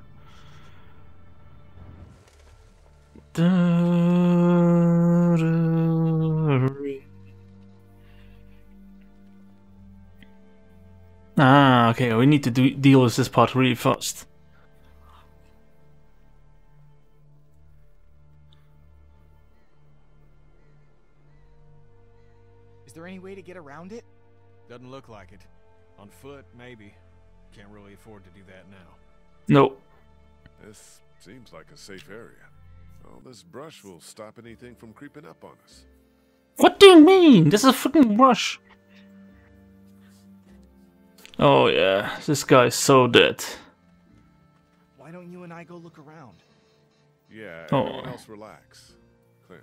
Ah, okay, we need to do, deal with this part really fast. Is there any way to get around it? Doesn't look like it. On foot, maybe. Can't really afford to do that now. Nope. This seems like a safe area. All this brush will stop anything from creeping up on us. What do you mean? This is a freaking brush. Oh yeah, this guy is so dead. Why don't you and I go look around? Yeah, everyone oh. else relax. Clem,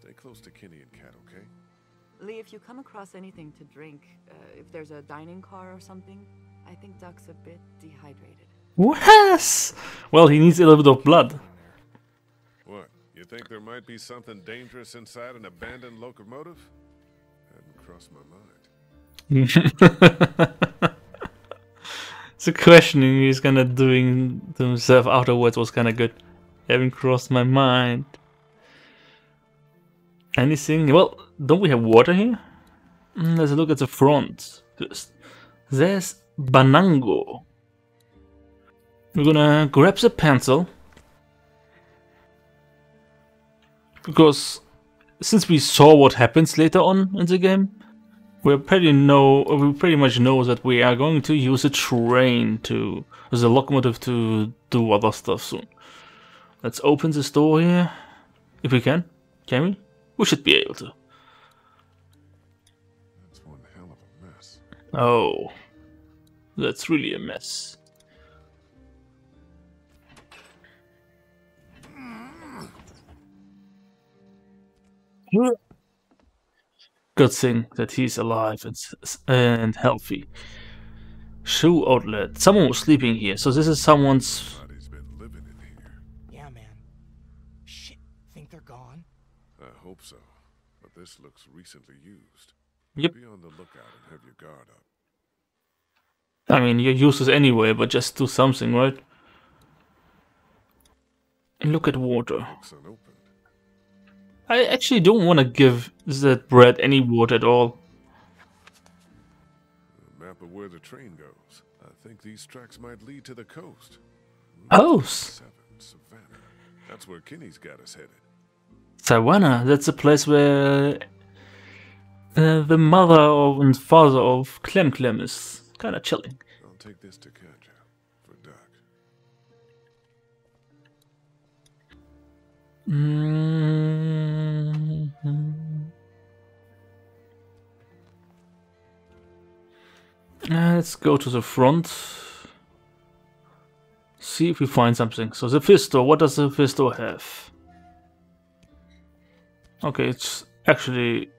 stay close to Kenny and Kat, okay? Lee, if you come across anything to drink, uh, if there's a dining car or something, I think Duck's a bit dehydrated. Yes! Well, he needs a little bit of blood. What, you think there might be something dangerous inside an abandoned locomotive? Hadn't crossed my mind. It's a questioning he's kind of doing to himself afterwards was kind of good. Haven't crossed my mind. Anything? Well, don't we have water here? Let's look at the front. There's Banango. We're gonna grab the pencil. Because since we saw what happens later on in the game, We pretty know we pretty much know that we are going to use a train to as a locomotive to do other stuff soon. Let's open this door here. If we can. Can we? We should be able to. That's one hell of a mess. Oh. That's really a mess. Good thing that he's alive and and healthy. Shoe outlet. Someone was sleeping here, so this is someone's. Somebody's been living in here. Yeah, man. Shit, think they're gone? I hope so, but this looks recently used. Yep. Be on the lookout and have your guard up. I mean, you're useless anyway, but just do something, right? Look at water. I actually don't want to give that bread any water at all. A map of where the train goes. I think these tracks might lead to the coast. Oh, Savannah. That's where Kenny's got us headed. Savannah, that's the place where uh, the mother of and father of Clem Clem is. Kind of chilling. I'll take this to Katja for Duck. Mm-hmm. uh, let's go to the front. See if we find something. So the fish store, what does the fish store have? Okay, it's actually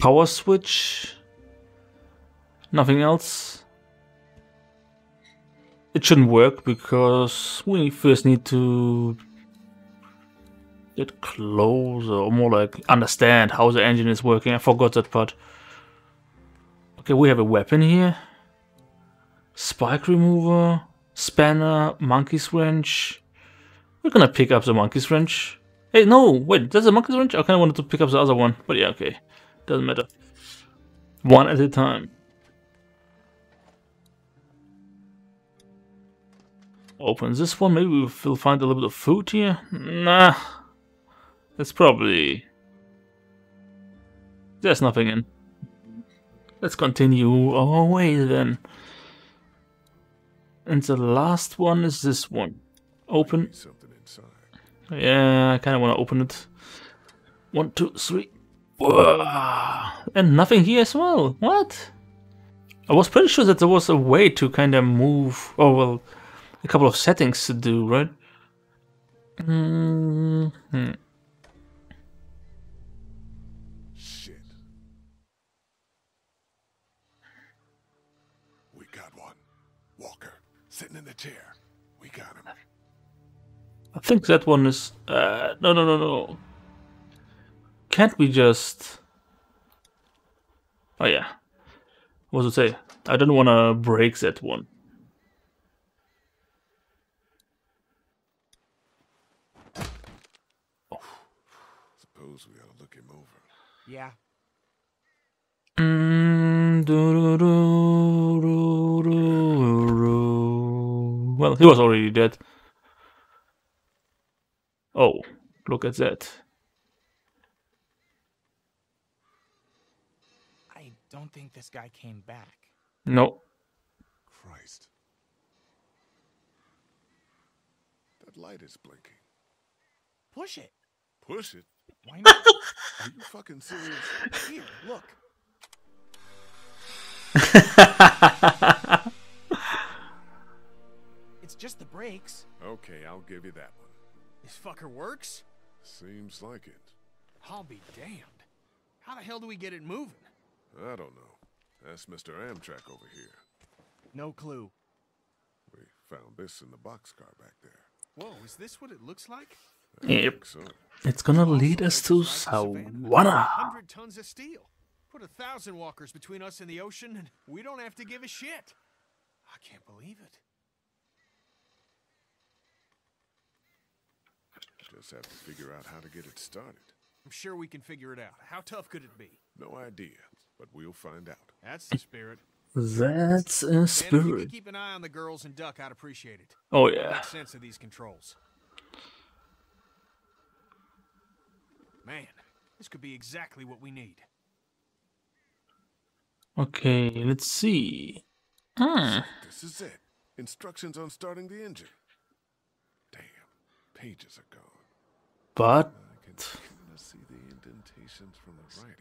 power switch. Nothing else. It shouldn't work because we first need to get closer, or more like understand how the engine is working. I forgot that part. Okay, we have a weapon here. Spike remover, spanner, monkey's wrench. We're gonna pick up the monkey's wrench. Hey, no, wait, that's a monkey's wrench? I kinda wanted to pick up the other one, but yeah, okay. Doesn't matter. One at a time. Open this one, maybe we'll find a little bit of food here. Nah, that's probably... There's nothing in. Let's continue our way then. And the last one is this one. Open. Yeah, I kind of want to open it. One, two, three. And nothing here as well. What? I was pretty sure that there was a way to kind of move... Oh, well... A couple of settings to do, right? Mm-hmm. Shit. We got one. Walker sitting in the chair. We got him. I think that one is uh no no no no. Can't we just Oh yeah. What does it say? I don't wanna break that one. over. Yeah. Mm, do, do, do, do, do, do. Well, he was already dead. Oh, look at that. I don't think this guy came back. No. Christ. That light is blinking. Push it. Push it? Why not? Are you fucking serious? Here, look. It's just the brakes. Okay, I'll give you that one. This fucker works? Seems like it. I'll be damned. How the hell do we get it moving? I don't know. That's Mister Amtrak over here. No clue. We found this in the boxcar back there. Whoa, is this what it looks like? I yep. So. It's gonna lead us to Savannah. Hundred tons of steel. Put a thousand walkers between us and the ocean, and we don't have to give a shit. I can't believe it. Just have to figure out how to get it started. I'm sure we can figure it out. How tough could it be? No idea, but we'll find out. That's the spirit. That's a spirit. And if you could keep an eye on the girls and Duck, I'd appreciate it. Oh yeah. Make sense of these controls. Man, this could be exactly what we need. Okay, let's see. Hmm. This is it. Instructions on starting the engine. Damn, pages are gone. But I can kind of see the indentations from the writing.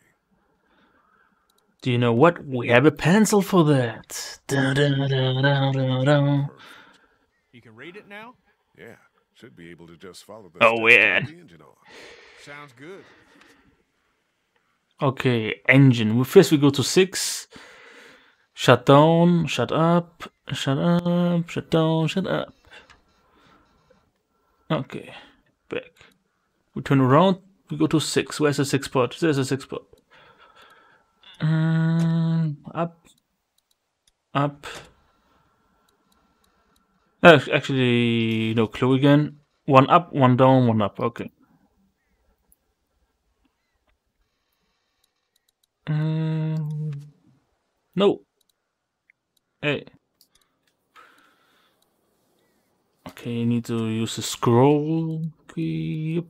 Do you know what? We have a pencil for that. Da, da, da, da, da, da. You can read it now? Yeah, should be able to just follow the, oh, yeah. The engine on. Sounds good. Okay, engine. First we go to six. Shut down, shut up, shut up, shut down, shut up. Okay, back. We turn around, we go to six. Where's the six spot? There's a six spot. Um, up, up. Uh, actually, no clue again. One up, one down, one up. Okay. Um, no. Hey. Okay, I need to use the scroll key.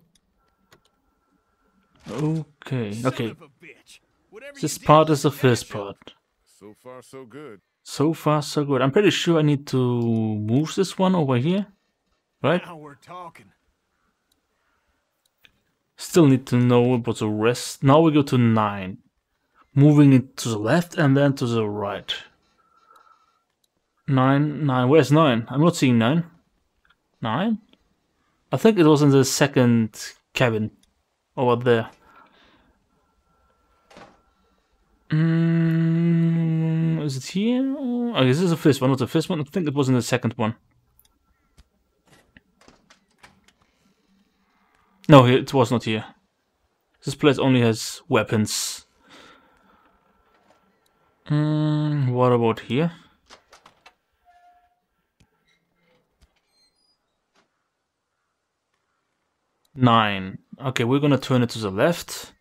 Okay. Okay. This part is the first part. So far, so good. So far, so good. I'm pretty sure I need to move this one over here, right? Now we're talking. Still need to know about the rest. Now we go to nine. Moving it to the left and then to the right. Nine, nine. Where's nine? I'm not seeing nine. Nine? I think it was in the second cabin over there. Mm, is it here? Oh, this is the first one, not the first one. I think it was in the second one. No, it was not here. This place only has weapons. Mm, what about here? Nine. Okay, we're gonna turn it to the left.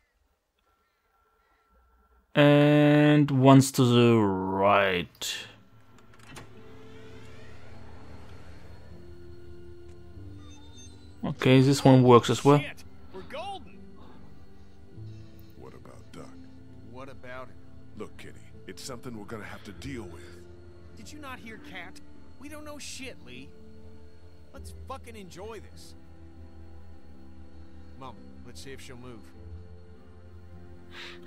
And once to the right. Okay, this one works as well. Shit, we're golden. What about Duck? What about it? Look, Kitty. It's something we're gonna have to deal with. Did you not hear, Cat? We don't know shit, Lee. Let's fucking enjoy this. Mom, let's see if she'll move.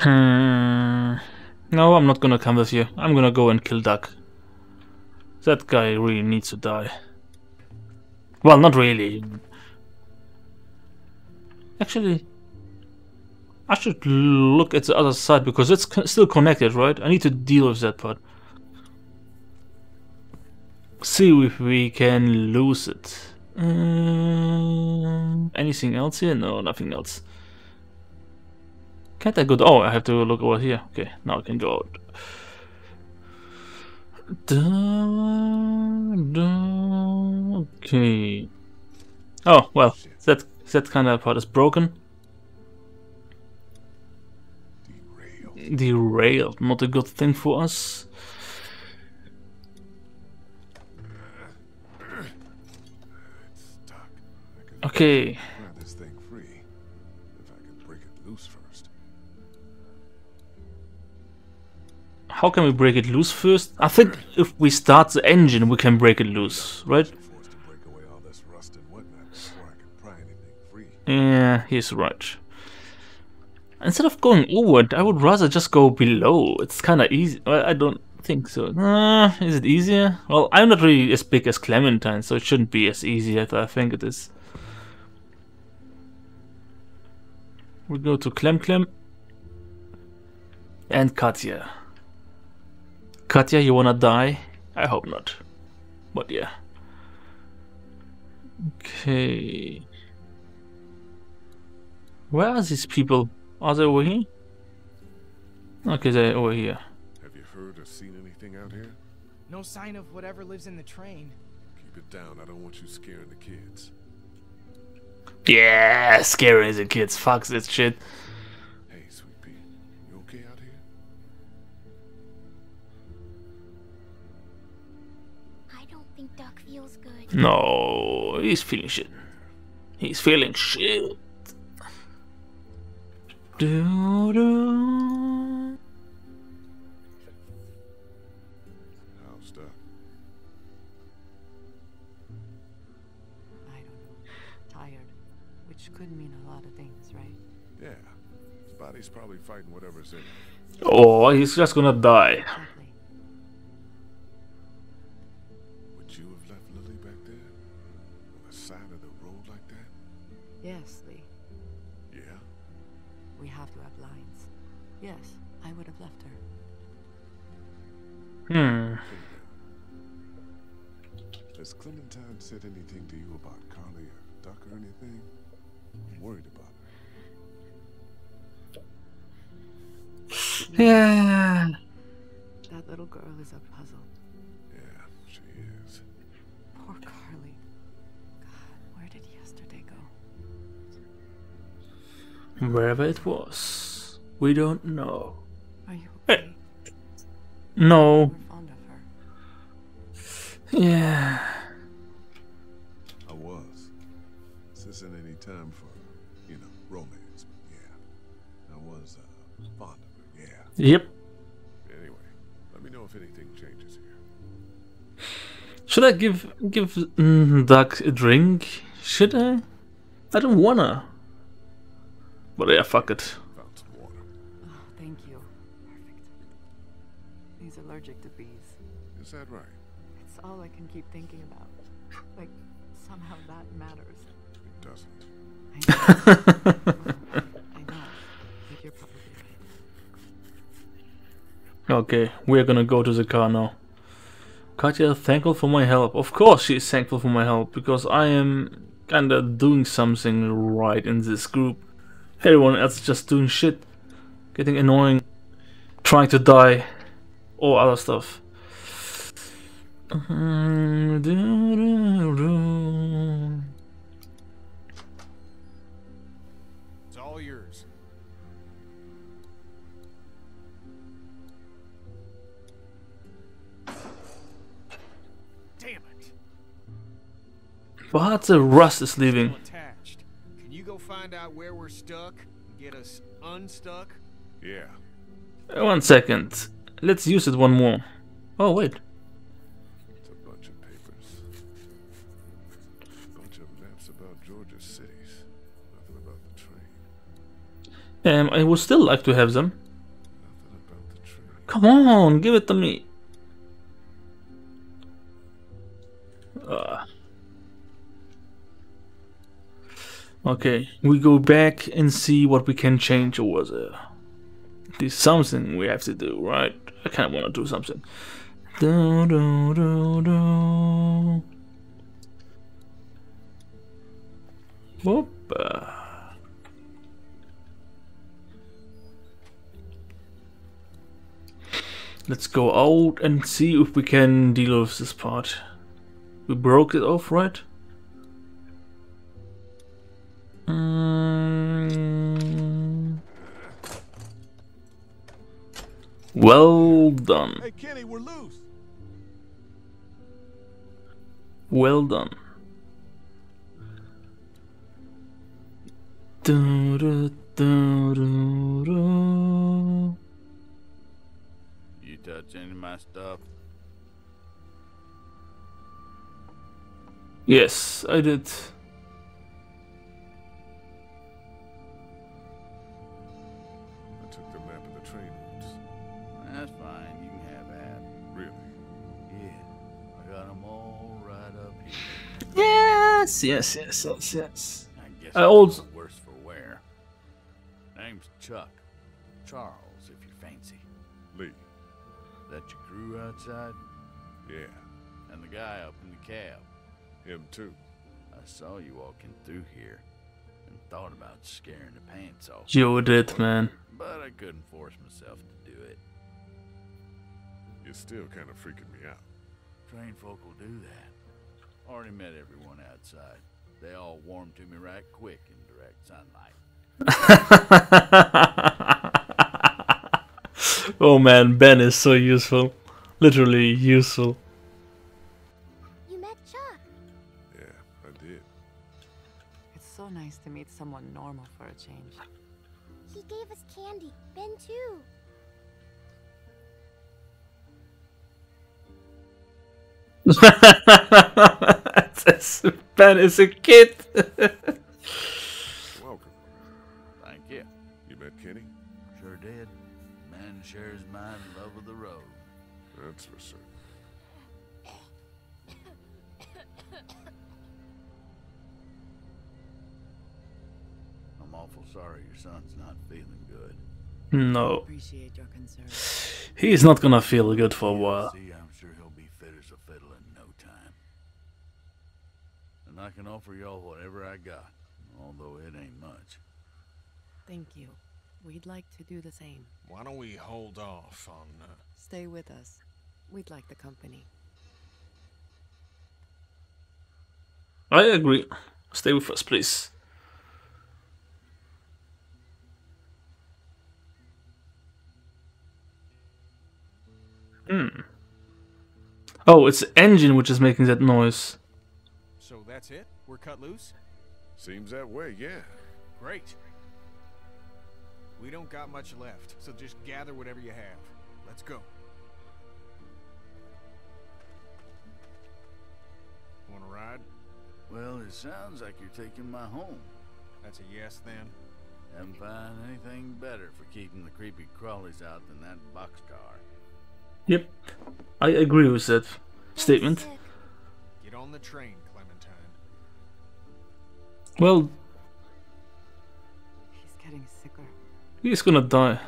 Hmm. No, I'm not gonna come with you. I'm gonna go and kill Duck. That guy really needs to die. Well, not really. Actually, I should look at the other side, because it's still connected, right? I need to deal with that part. See if we can lose it. Um, anything else here? No, nothing else. Can't I go... Oh, I have to look over here. Okay, now I can go out. Da, da, okay. Oh, well, that, that kind of part is broken. derailed. Not a good thing for us. It's stuck. Okay. This thing free. If I could break it loose first. How can we break it loose first? I think if we start the engine, we can break it loose, right? Yeah, he's right. Instead of going forward, I would rather just go below. It's kind of easy. Well, I don't think so. Uh, is it easier? Well, I'm not really as big as Clementine, so it shouldn't be as easy as I think it is. We'll go to Clem Clem. And Katya. Katya, you wanna die? I hope not. But yeah. Okay. Where are these people? Are they over here? Okay, they're over here. Have you heard or seen anything out here? No sign of whatever lives in the train. Keep it down. I don't want you scaring the kids. Yeah, scaring the kids. Fuck this shit. Hey, sweet pea, you okay out here? I don't think Duck feels good. No, he's feeling shit. He's feeling shit. Do, do. How's that? I don't know. Tired, which could mean a lot of things, right? Yeah, his body's probably fighting whatever's in it. Oh, he's just gonna die. Exactly. Would you have left Lily back there on the side of the road like that? Yes. We have to have lines. Yes, I would have left her. Hmm. Has Clementine said anything to you about Carly or Duck or anything? I'm worried about her. Yeah. That little girl is a puzzle. Yeah, she is. Poor Carly. Wherever it was, we don't know. Are you okay? No. You're fond of her. Yeah. I was. This isn't any time for, you know, romance. Yeah. I was uh, fond of her. Yeah. Yep. Anyway, let me know if anything changes here. Should I give give mm, Duck a drink? Should I? I don't wanna. But yeah, fuck it. Oh, thank you. Perfect. He's allergic to bees. Is that right? It's all I can keep thinking about. Like, somehow that matters. It doesn't. I know. I know. But you're probably right. Okay, we're gonna go to the car now. Katya, thankful for my help. Of course she is thankful for my help, because I am kinda doing something right in this group. Everyone else is just doing shit, getting annoying, trying to die, or other stuff. It's all yours. Damn it! But the rust is leaving. Find out where we're stuck, get us unstuck. Yeah. One second. Let's use it one more. Oh wait. It's a bunch of papers. A bunch of maps about Georgia's cities. Nothing about the train. Um, I would still like to have them. Nothing about the train. Come on, give it to me. Uh. Okay, we go back and see what we can change over there. There's something we have to do, right? I kind of want to do something. Do, do, do, do. Whoop. Let's go out and see if we can deal with this part. We broke it off, right? Mm. Well done. Hey Kenny, we're loose. Well done. Du, du, du, du, du. You touch any of my stuff? Yes, I did. Yes, yes, yes, yes. I guess I also worse for wear. Name's Chuck. Charles, if you fancy. Lee. That your crew outside? Yeah. And the guy up in the cab. Him too. I saw you walking through here and thought about scaring the pants off. You did, man. But I couldn't force myself to do it. You're still kind of freaking me out. Trained folk will do that. Already met everyone outside. They all warmed to me right quick in direct sunlight. Oh man, Ben is so useful. Literally useful. You met Chuck? Yeah, I did. It's so nice to meet someone normal for a change. He gave us candy. Ben too. Ben is a kid. Welcome. Thank you. You met Kenny? Sure did. Man shares mind and love of the road. That's for certain. I'm awful sorry your son's not feeling good. No. Appreciate your concern. He's not gonna feel good for a while. See, I'm sure he'll be fit as a fiddle in no time. And I can offer y'all whatever I got, although it ain't much. Thank you. We'd like to do the same. Why don't we hold off on that? Stay with us. We'd like the company. I agree. Stay with us, please. Hmm. Oh, it's the engine which is making that noise. So that's it? We're cut loose? Seems that way, yeah. Great. We don't got much left, so just gather whatever you have. Let's go. Want to ride? Well, it sounds like you're taking my home. That's a yes, then. Haven't found anything better for keeping the creepy crawlies out than that boxcar. Yep, I agree with that statement. Get on the train, Clementine. Well, he's getting sicker. He's gonna die.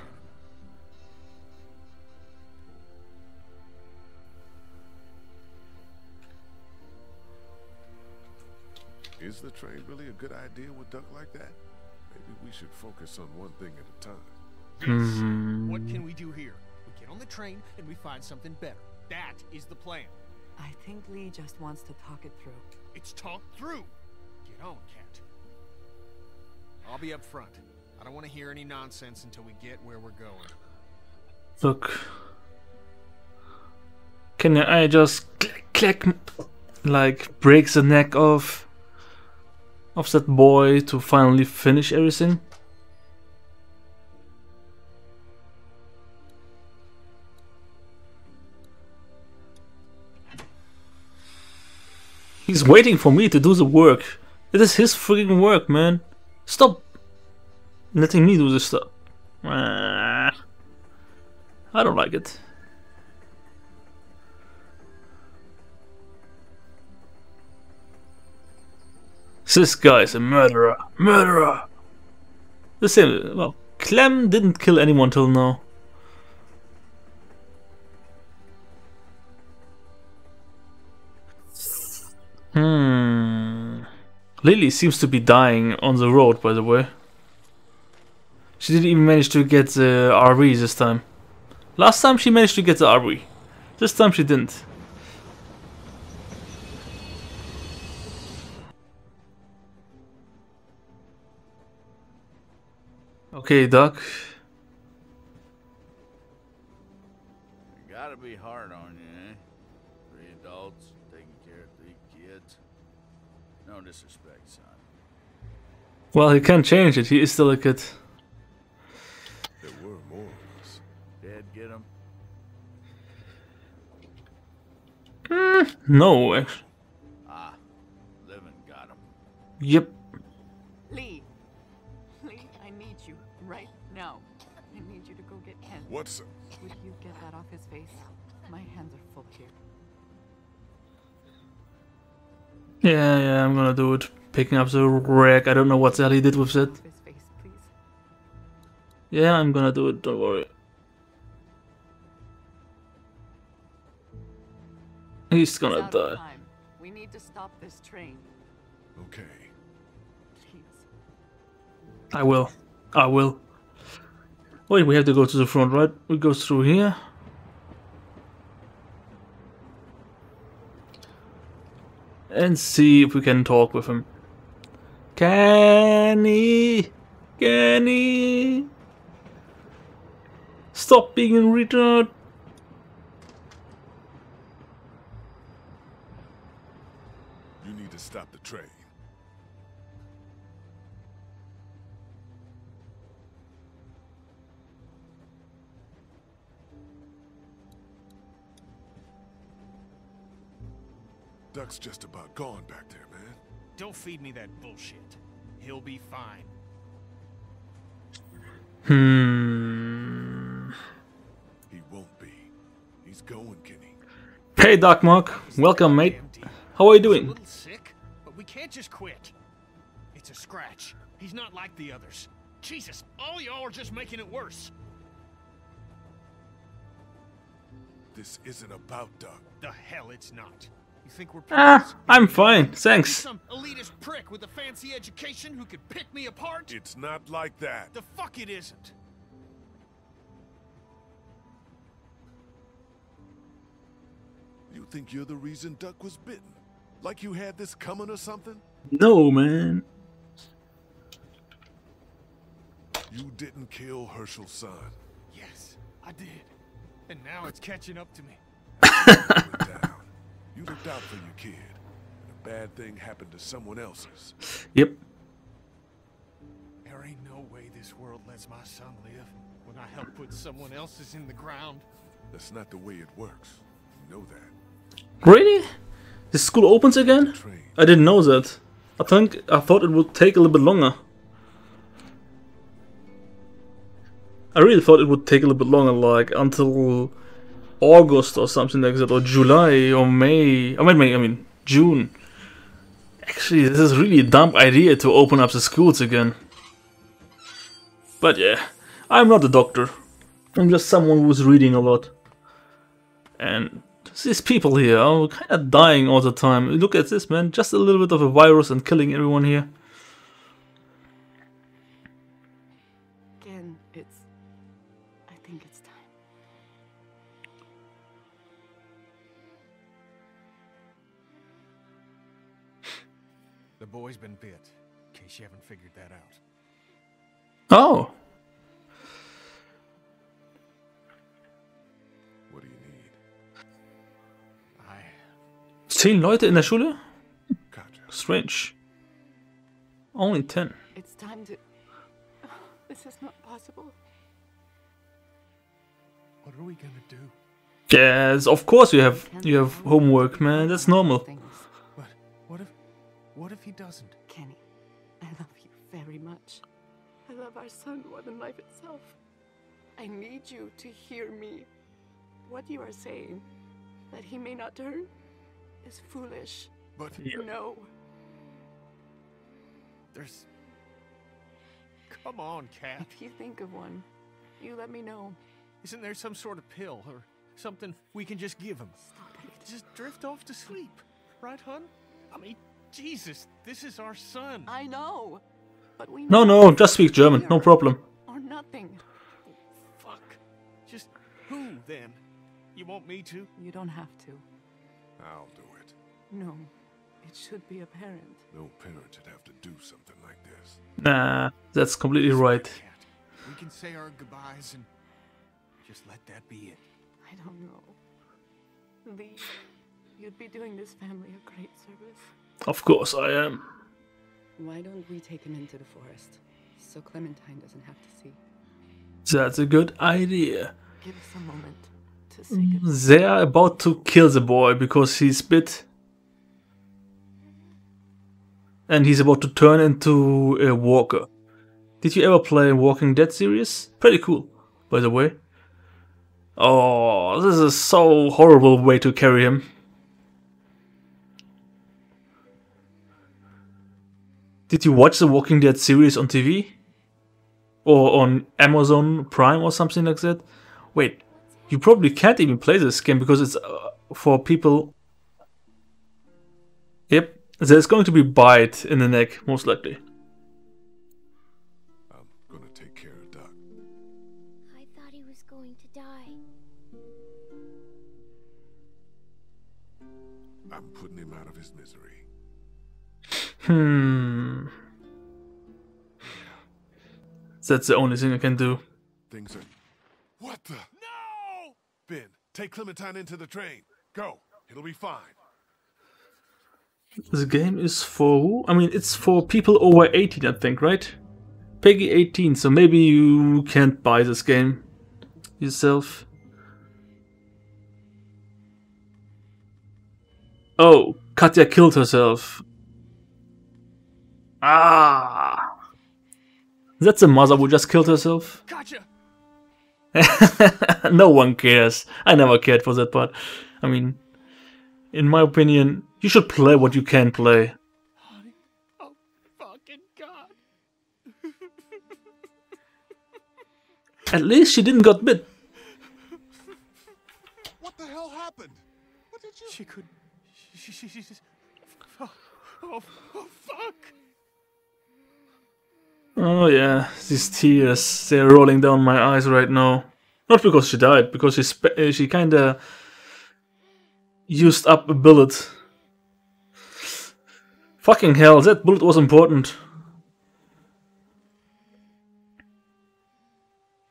Is the train really a good idea with Duck like that? Maybe we should focus on one thing at a time. Yes. Mm-hmm. What can we do here? Get on the train and we find something better. That is the plan. I think Lee just wants to talk it through. It's talked through. Get on, Cat. I'll be up front. I don't want to hear any nonsense until we get where we're going. Look. Can I just click, like break the neck off of that boy to finally finish everything? He's waiting for me to do the work. It is his freaking work, man. Stop letting me do this stuff. I don't like it. This guy's a murderer. Murderer! The same. Well, Clem didn't kill anyone till now. Hmm. Lily seems to be dying on the road, by the way. She didn't even manage to get the R V this time. Last time she managed to get the R V. This time she didn't. Okay, Duck. Gotta be hard on you, eh? Three adults, taking care of three kids. No disrespect, son. Well, he can change it. He is still a kid. There were more of us. Dad, get him. Mm, no, actually. Ah, Livin got him. Yep. Lee, Lee, I need you right now. I need you to go get Ken. What's? Would you get that off his face? My hands are full here. Yeah, yeah, I'm gonna do it. Picking up the wreck. I don't know what Sally did with it. Yeah, I'm gonna do it. Don't worry. He's gonna die. We need to stop this train. Okay. Please. I will. I will. Wait, we have to go to the front, right? We go through here. And see if we can talk with him. Kenny! Kenny! Stop being a retard! You need to stop the train. Duck's just about gone back there, man. Don't feed me that bullshit. He'll be fine. Hmm. He won't be. He's going, Kenny. Hey, Doc Mark. Welcome, mate. How are you doing? He's a little sick, but we can't just quit. It's a scratch. He's not like the others. Jesus, all y'all are just making it worse. This isn't about Duck. The hell it's not. Think we're ah, I'm fine, thanks. Some elitist prick with a fancy education who could pick me apart. It's not like that. The fuck it isn't. You think you're the reason Duck was bitten? Like you had this coming or something? No, man. You didn't kill Herschel's son. Yes, I did. And now it's catching up to me. You looked out for your kid. A bad thing happened to someone else's. Yep. There ain't no way this world lets my son live when I help put someone else's in the ground. That's not the way it works. You know that. Really? The school opens again? I didn't know that. I think I thought it would take a little bit longer. I really thought it would take a little bit longer, like until August or something like that, or July or May. I mean, May, I mean June. Actually, this is really a dumb idea to open up the schools again. But yeah, I'm not a doctor. I'm just someone who's reading a lot. And these people here are kind of dying all the time. Look at this, man. Just a little bit of a virus and killing everyone here. The boy's been bit, in case you haven't figured that out. Oh. What do you need? I... Zehn Leute in der Schule? Gotcha. Strange. Only ten. It's time to... Oh, this is not possible. What are we gonna do? Yes, of course you have you have homework, man. That's normal. What if he doesn't? Kenny, I love you very much. I love our son more than life itself. I need you to hear me. What you are saying, that he may not turn, is foolish. But you know. There's... Come on, Kat. If you think of one, you let me know. Isn't there some sort of pill or something we can just give him? Stop it. Just drift off to sleep. Right, hon? I mean... Jesus, this is our son. I know. But we No, no, just speak German. No problem. Or nothing. Oh, fuck. Just who then? You want me to? You don't have to. I'll do it. No. It should be a parent. No parent should have to do something like this. Nah, that's completely right. We can say our goodbyes and just let that be it. I I don't know. Lee, you'd be doing this family a great service. Of course I am. Why don't we take him into the forest, so Clementine doesn't have to see? That's a good idea. Give us a moment to say goodbye. They are about to kill the boy because he's bit. And he's about to turn into a walker. Did you ever play Walking Dead series? Pretty cool, by the way. Oh, this is so horrible way to carry him. Did you watch the Walking Dead series on T V? Or on Amazon Prime or something like that? Wait, you probably can't even play this game because it's uh, for people... Yep. There's going to be bite in the neck, most likely. I'm gonna take care of Duck. I thought he was going to die. I'm putting him out of his misery. Hmm. That's the only thing I can do. Things are. What the? No! Ben, take Clementine into the train. Go. It'll be fine. This game is for who? I mean, it's for people over eighteen, I think, right? Peggy eighteen, so maybe you can't buy this game yourself. Oh, Katya killed herself. Ah, that's a mother who just killed herself. Gotcha. No one cares. I never cared for that part. I mean, in my opinion, you should play what you can play. Oh, fucking God. At least she didn't got bit. What the hell happened? What did you? She could. She. She. She. she oh, oh, oh, fuck. Oh yeah, these tears—they're rolling down my eyes right now. Not because she died, because she sp she kind of used up a bullet. Fucking hell, that bullet was important.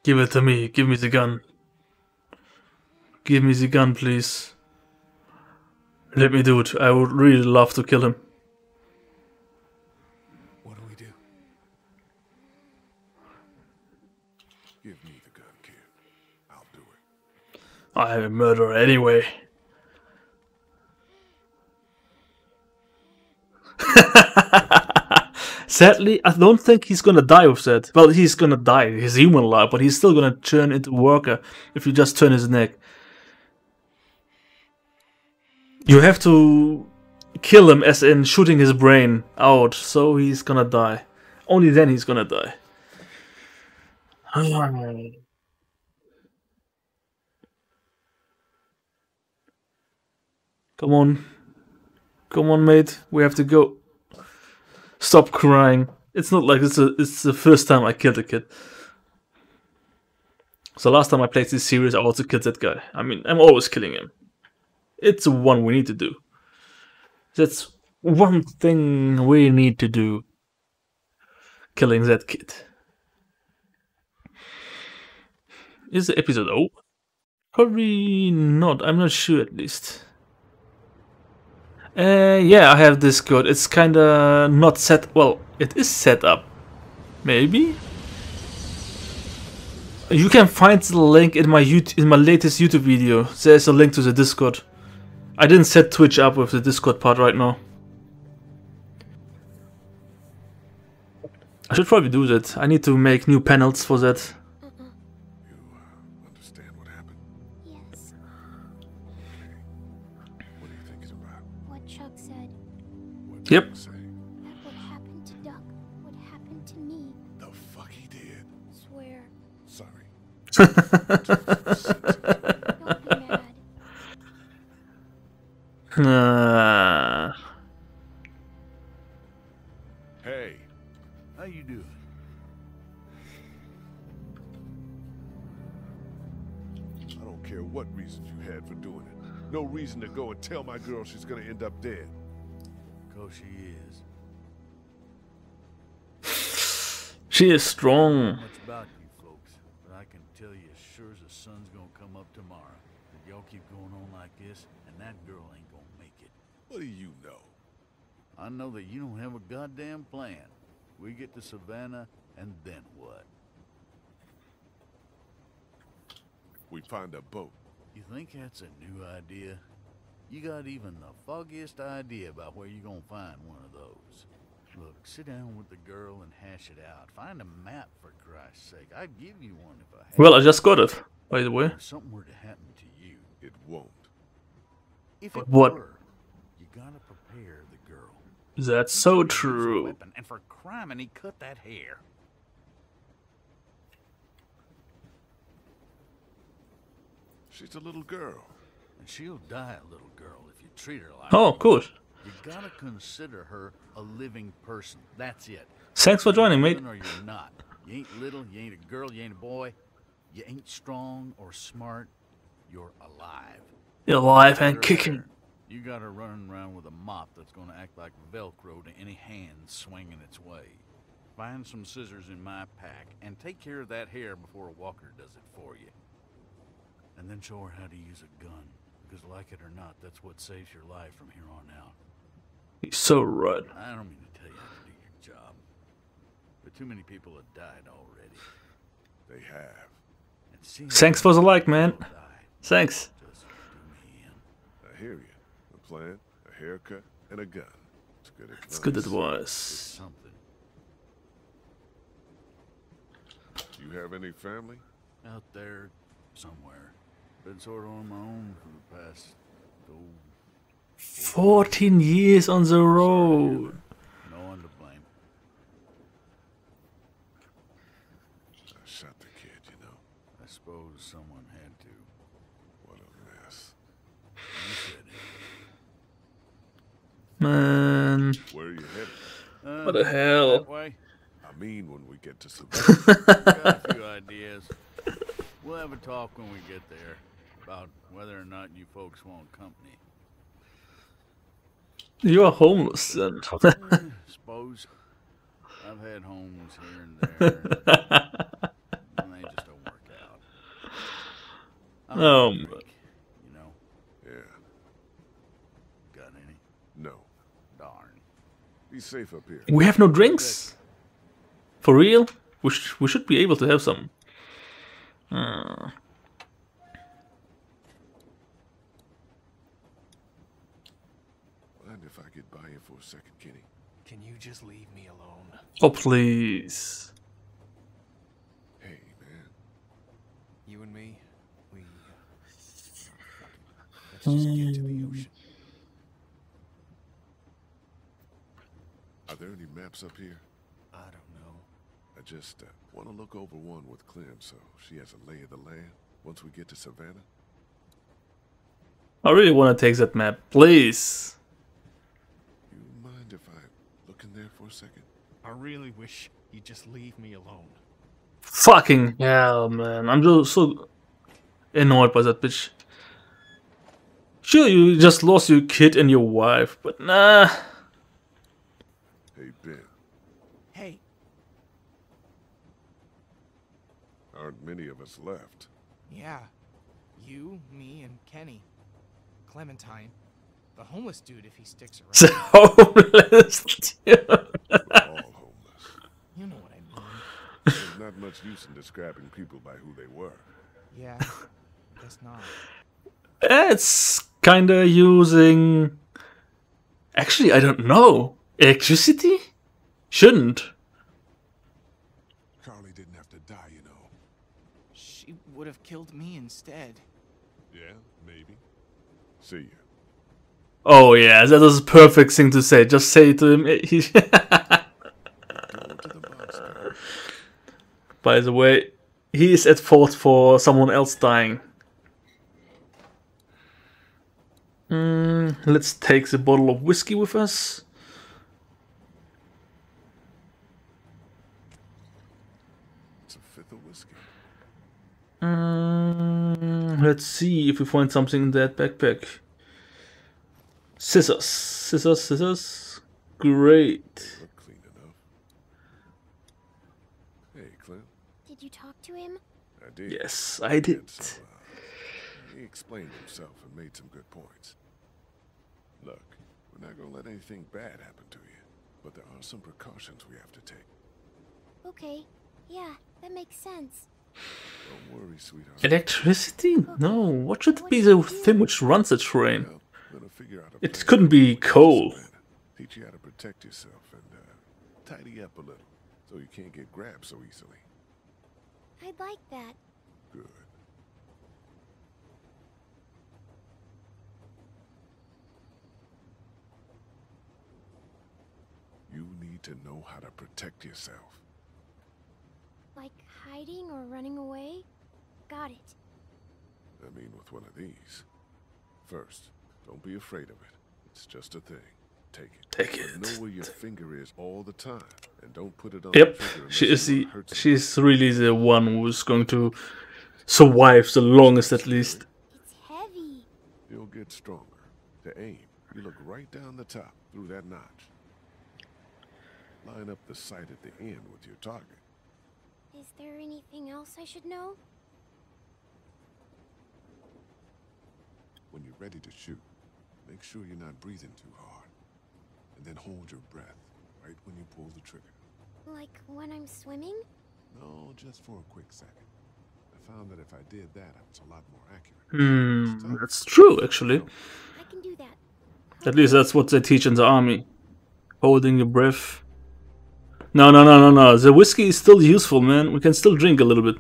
Give it to me, give me the gun. Give me the gun, please. Let me do it, I would really love to kill him. What do we do? Give me the gun, kid. I'll do it. I'm a murderer anyway. Sadly, I don't think he's gonna die with that. Well, he's gonna die, he's human alive, but he's still gonna turn into worker if you just turn his neck. You have to kill him as in shooting his brain out, so he's gonna die. Only then he's gonna die. Come on. Come on, mate, we have to go. Stop crying. It's not like it's, a, it's the first time I killed a kid. So last time I played this series, I also killed that guy. I mean, I'm always killing him. It's one we need to do. That's one thing we need to do. Killing that kid. Is the episode over? Probably not. I'm not sure, at least. Uh, yeah, I have this code. It's kinda not set... Well, it is set up. Maybe? You can find the link in my YouTube, in my latest YouTube video. There's a link to the Discord. I didn't set Twitch up with the Discord part right now. I should probably do that. I need to make new panels for that. Yep. That what happened to Duck, what happened to me. The fuck he did. Swear. Sorry. Don't be mad. Uh. Hey, how you doing? I don't care what reasons you had for doing it. No reason to go and tell my girl she's gonna end up dead. Oh, she is. She is strong. Much about you folks, but I can tell you, sure as the sun's gonna come up tomorrow, Y'all keep going on like this, and that girl ain't gonna make it. What do you know? I know that you don't have a goddamn plan. We get to Savannah, and then what? We find a boat. You think that's a new idea? You got even the foggiest idea about where you're gonna find one of those. Look, sit down with the girl and hash it out. Find a map, for Christ's sake. I'd give you one if I had. Well, I just got it, by the way. If something were to happen to you, it won't. If it what? Were, you gotta prepare the girl. That's so true. And for crime, and he cut that hair. She's a little girl. And she'll die a little girl if you treat her like Oh, cool. You gotta consider her a living person. That's it. Thanks for joining, mate. Or you're not. You ain't little, you ain't a girl, you ain't a boy. You ain't strong or smart. You're alive. You're alive and kicking. You gotta run around with a mop that's gonna act like Velcro to any hand swinging its way. Find some scissors in my pack and take care of that hair before a walker does it for you. And then show her how to use a gun. Because like it or not, that's what saves your life from here on out. He's so right. I don't mean to tell you how to do your job, but too many people have died already. They have. Thanks for the like, man. Thanks. Just do me in. I hear you. A plan, a haircut, and a gun. It's good advice. It's good advice. It's something. Do you have any family? Out there, somewhere. Been sort of on my own for the past oh, fourteen years on the road. No one to blame. I shot the kid, you know. I suppose someone had to. What a mess. Man. Where are you headed? Uh, what the hell? I mean, when we get to Savannah. Got a few ideas. We'll have a talk when we get there about whether or not you folks want company. You are homeless, then. I suppose. I've had homes here and there, and they just don't work out. I'm oh, freak, but... you know. Yeah. Got any? No. Darn. Be safe up here. We have no drinks. For real? We sh we should be able to have some. Hmm. And if I could buy you for a second, Kenny. Can you just leave me alone? Oh, please. Hey, man. You and me, we... Let's just get to the ocean. Are there any maps up here? I don't know. I just uh, want to look over one with Clem, so she has a lay of the land once we get to Savannah. I really want to take that map, please. You mind if I look in there for a second? I really wish you'd just leave me alone. Fucking hell, man. I'm just so annoyed by that bitch. Sure, you just lost your kid and your wife, but nah. Hey, Ben. Hey. Aren't many of us left. Yeah. You, me, and Kenny. Clementine. The homeless dude if he sticks around. The homeless dude. We're all homeless. You know what I mean. There's not much use in describing people by who they were. Yeah. Guess not. It's kinda using... Actually, I don't know. Electricity? Shouldn't. Carly didn't have to die, you know. She would have killed me instead. Yeah, maybe. See you. Oh yeah, that was a perfect thing to say. Just say to him. He Go to the box. By the way, he is at fault for someone else dying. Mm, let's take the bottle of whiskey with us. Mm, let's see if we find something in that backpack. Scissors, scissors, scissors. Great. Look clean enough. Hey, Clem. Did you talk to him? I did. Yes, I did. So, uh, He explained himself and made some good points. Look, we're not gonna let anything bad happen to you, but there are some precautions we have to take. Okay, yeah, that makes sense. Don't worry, sweetheart. Electricity? No, what should what be the thing which runs the train? Well, it couldn't be coal. Teach you how to protect yourself and uh, tidy up a little so you can't get grabbed so easily. I'd like that. Good. You need to know how to protect yourself. Like hiding or running away? Got it. I mean with one of these. First, don't be afraid of it. It's just a thing. Take it. Take it. Know where your finger is all the time, and don't put it on. Yep, she is the. She's really the one who's going to survive the longest, at least. It's heavy. You'll get stronger. To aim, you look right down the top through that notch. Line up the sight at the end with your target. Is there anything else I should know? When you're ready to shoot, make sure you're not breathing too hard. And then hold your breath right when you pull the trigger. Like when I'm swimming? No, just for a quick second. I found that if I did that, I was a lot more accurate. Hmm, that's true, actually. I can do that. At least that's what they teach in the army. Holding your breath. No, no, no, no, no. The whiskey is still useful, man. We can still drink a little bit.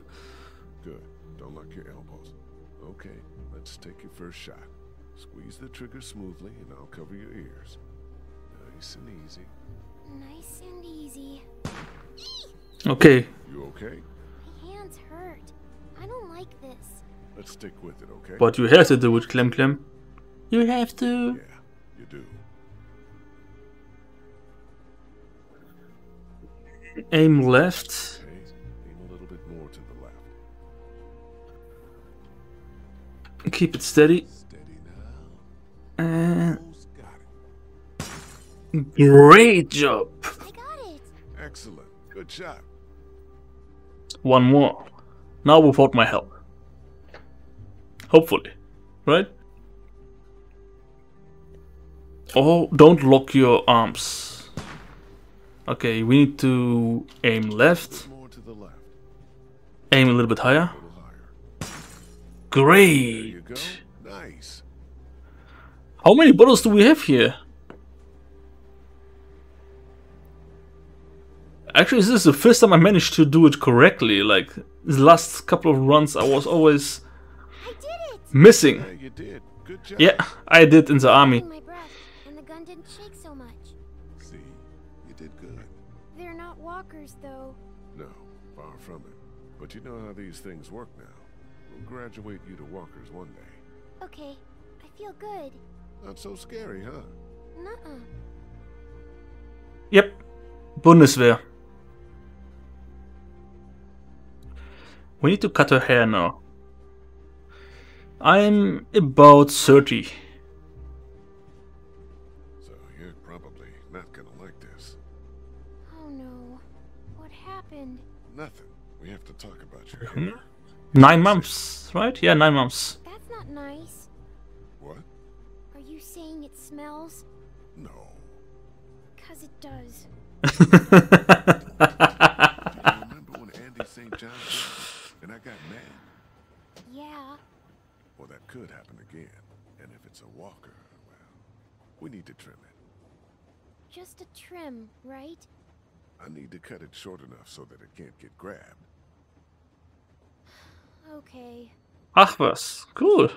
Good. Don't lock your elbows. Okay, let's take your first shot. Squeeze the trigger smoothly and I'll cover your ears. Nice and easy. Nice and easy. Okay. You okay? My hands hurt. I don't like this. Let's stick with it, okay? But you have to do it, Clem Clem. You have to. Yeah, you do. Aim left. Okay. Aim a little bit more to the left. Keep it steady. Steady now. And great job. I got it. Excellent. Good shot. One more. Now without my help. Hopefully. Right? Oh, don't lock your arms. Okay, we need to aim left. Aim a little bit higher. Great! Nice. How many bottles do we have here? Actually, this is the first time I managed to do it correctly. Like, the last couple of runs I was always missing. Yeah, I did in the army. Walkers, though. No, far from it. But you know how these things work now. We'll graduate you to walkers one day. Okay, I feel good. Not so scary, huh? Nuh-uh. Yep, Bundeswehr. We need to cut her hair now. I'm about thirty. So you're probably not gonna like this. Happened. Nothing. We have to talk about your hair. Nine months, right? Yeah, nine months. That's not nice. What? Are you saying it smells? No. Cause it does. Do you remember when Andy Saint John died and I got mad? Yeah. Well, that could happen again. And if it's a walker, well, we need to trim it. Just a trim, right? I need to cut it short enough so that it can't get grabbed. Okay. Ach was, cool.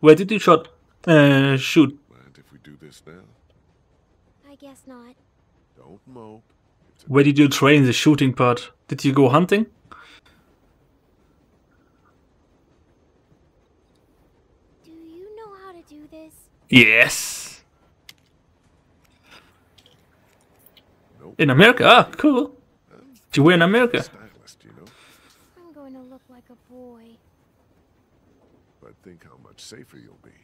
Where did you shot? Uh, shoot. Mind if we do this now? I guess not. Don't mope. Where did you train the shooting part? Did you go hunting? Do you know how to do this? Yes. In America? Ah, cool. You were in America. I'm going to look like a boy. But think how much safer you'll be.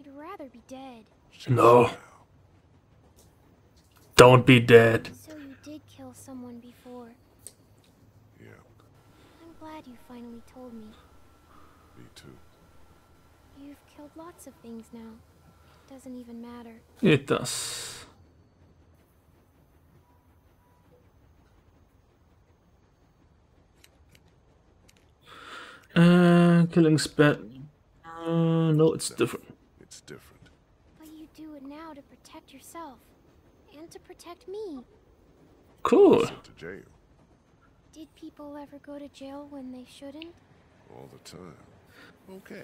I'd rather be dead. No. Don't be dead. So you did kill someone before. Yeah. I'm glad you finally told me. Me too. You've killed lots of things now. It doesn't even matter. It does. Uh, killing spell. Uh, no, it's different. It's different. But you do it now to protect yourself and to protect me. Cool. To jail. Did people ever go to jail when they shouldn't? All the time. Okay,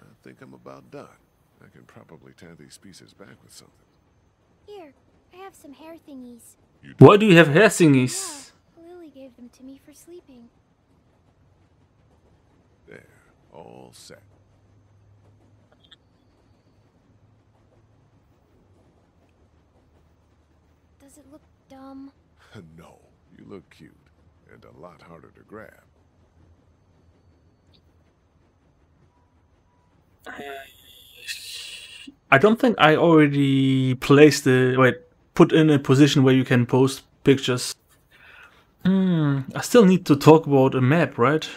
I think I'm about done. I can probably tie these pieces back with something. Here, I have some hair thingies. You do? Why do you have hair thingies? Yeah, Lily gave them to me for sleeping. There, all set. Does it look dumb? No, you look cute and a lot harder to grab. I don't think I already placed the wait put in a position where you can post pictures. Hmm, I still need to talk about a map, right?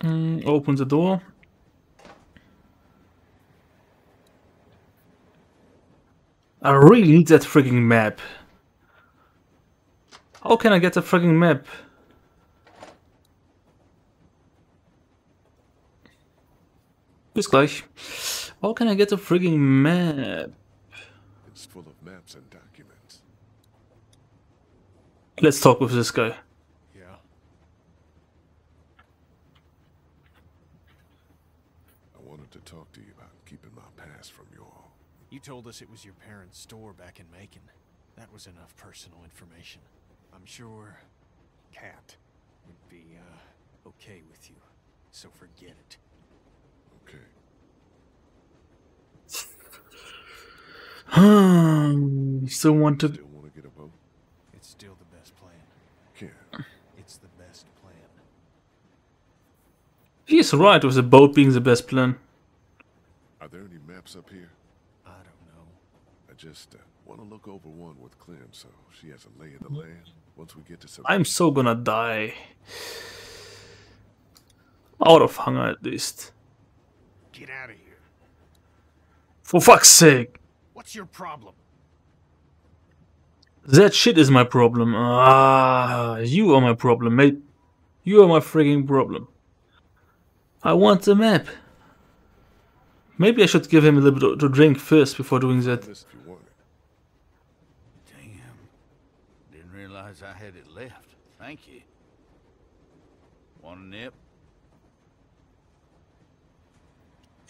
Mm, open the door. I really need that frigging map. How can I get the frigging map? Bis gleich. How can I get the frigging map? It's full of maps and documents. Let's talk with this guy. Yeah. I wanted to talk to you about keeping my past from you all. You told us it was your parents' store back in Macon. That was enough personal information. I'm sure Cat would be uh, okay with you, so forget it. Hmm. Still want to. Still want to get a boat? It's still the best plan. Yeah. It's the best plan. He's right with the boat being the best plan. Are there any maps up here? I don't know. I just uh, want to look over one with Clem, so she has a lay of the land. Once we get to Savannah. I'm so gonna die. Out of hunger, at least. Get out of here! For fuck's sake! What's your problem? That shit is my problem. Ah, you are my problem, mate. You are my frigging problem. I want the map. Maybe I should give him a little bit to drink first before doing that. Damn. Didn't realize I had it left. Thank you. Want a nip?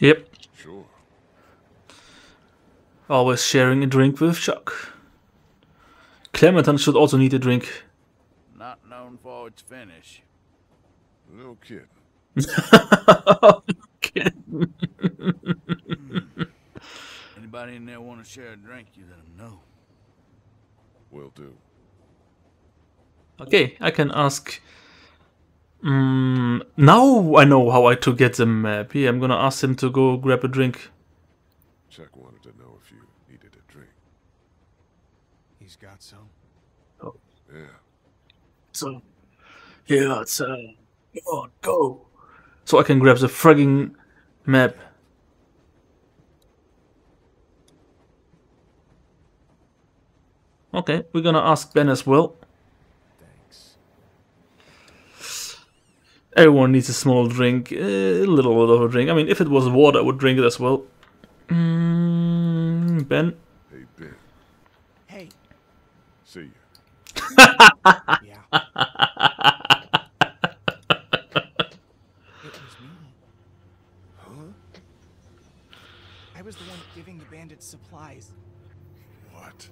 Yep. Sure. Always sharing a drink with Chuck. Clementine should also need a drink. Not known for its finish. No kidding. No kidding. Anybody in there want to share a drink, you let them know. Will do. Okay, I can ask. Um, now I know how I to get the map. Yeah, I'm gonna ask him to go grab a drink. Chuck wanted to know if you needed a drink. He's got some. Oh. Yeah. So, yeah, it's, uh, come on, go. So I can grab the frigging map. Okay, we're gonna ask Ben as well. Thanks. Everyone needs a small drink, a little bit of a drink. I mean, if it was water, I would drink it as well. Mm, Ben. Hey, Ben. Hey. See you. Yeah. It was me. Huh? I was the one giving the bandits supplies. What?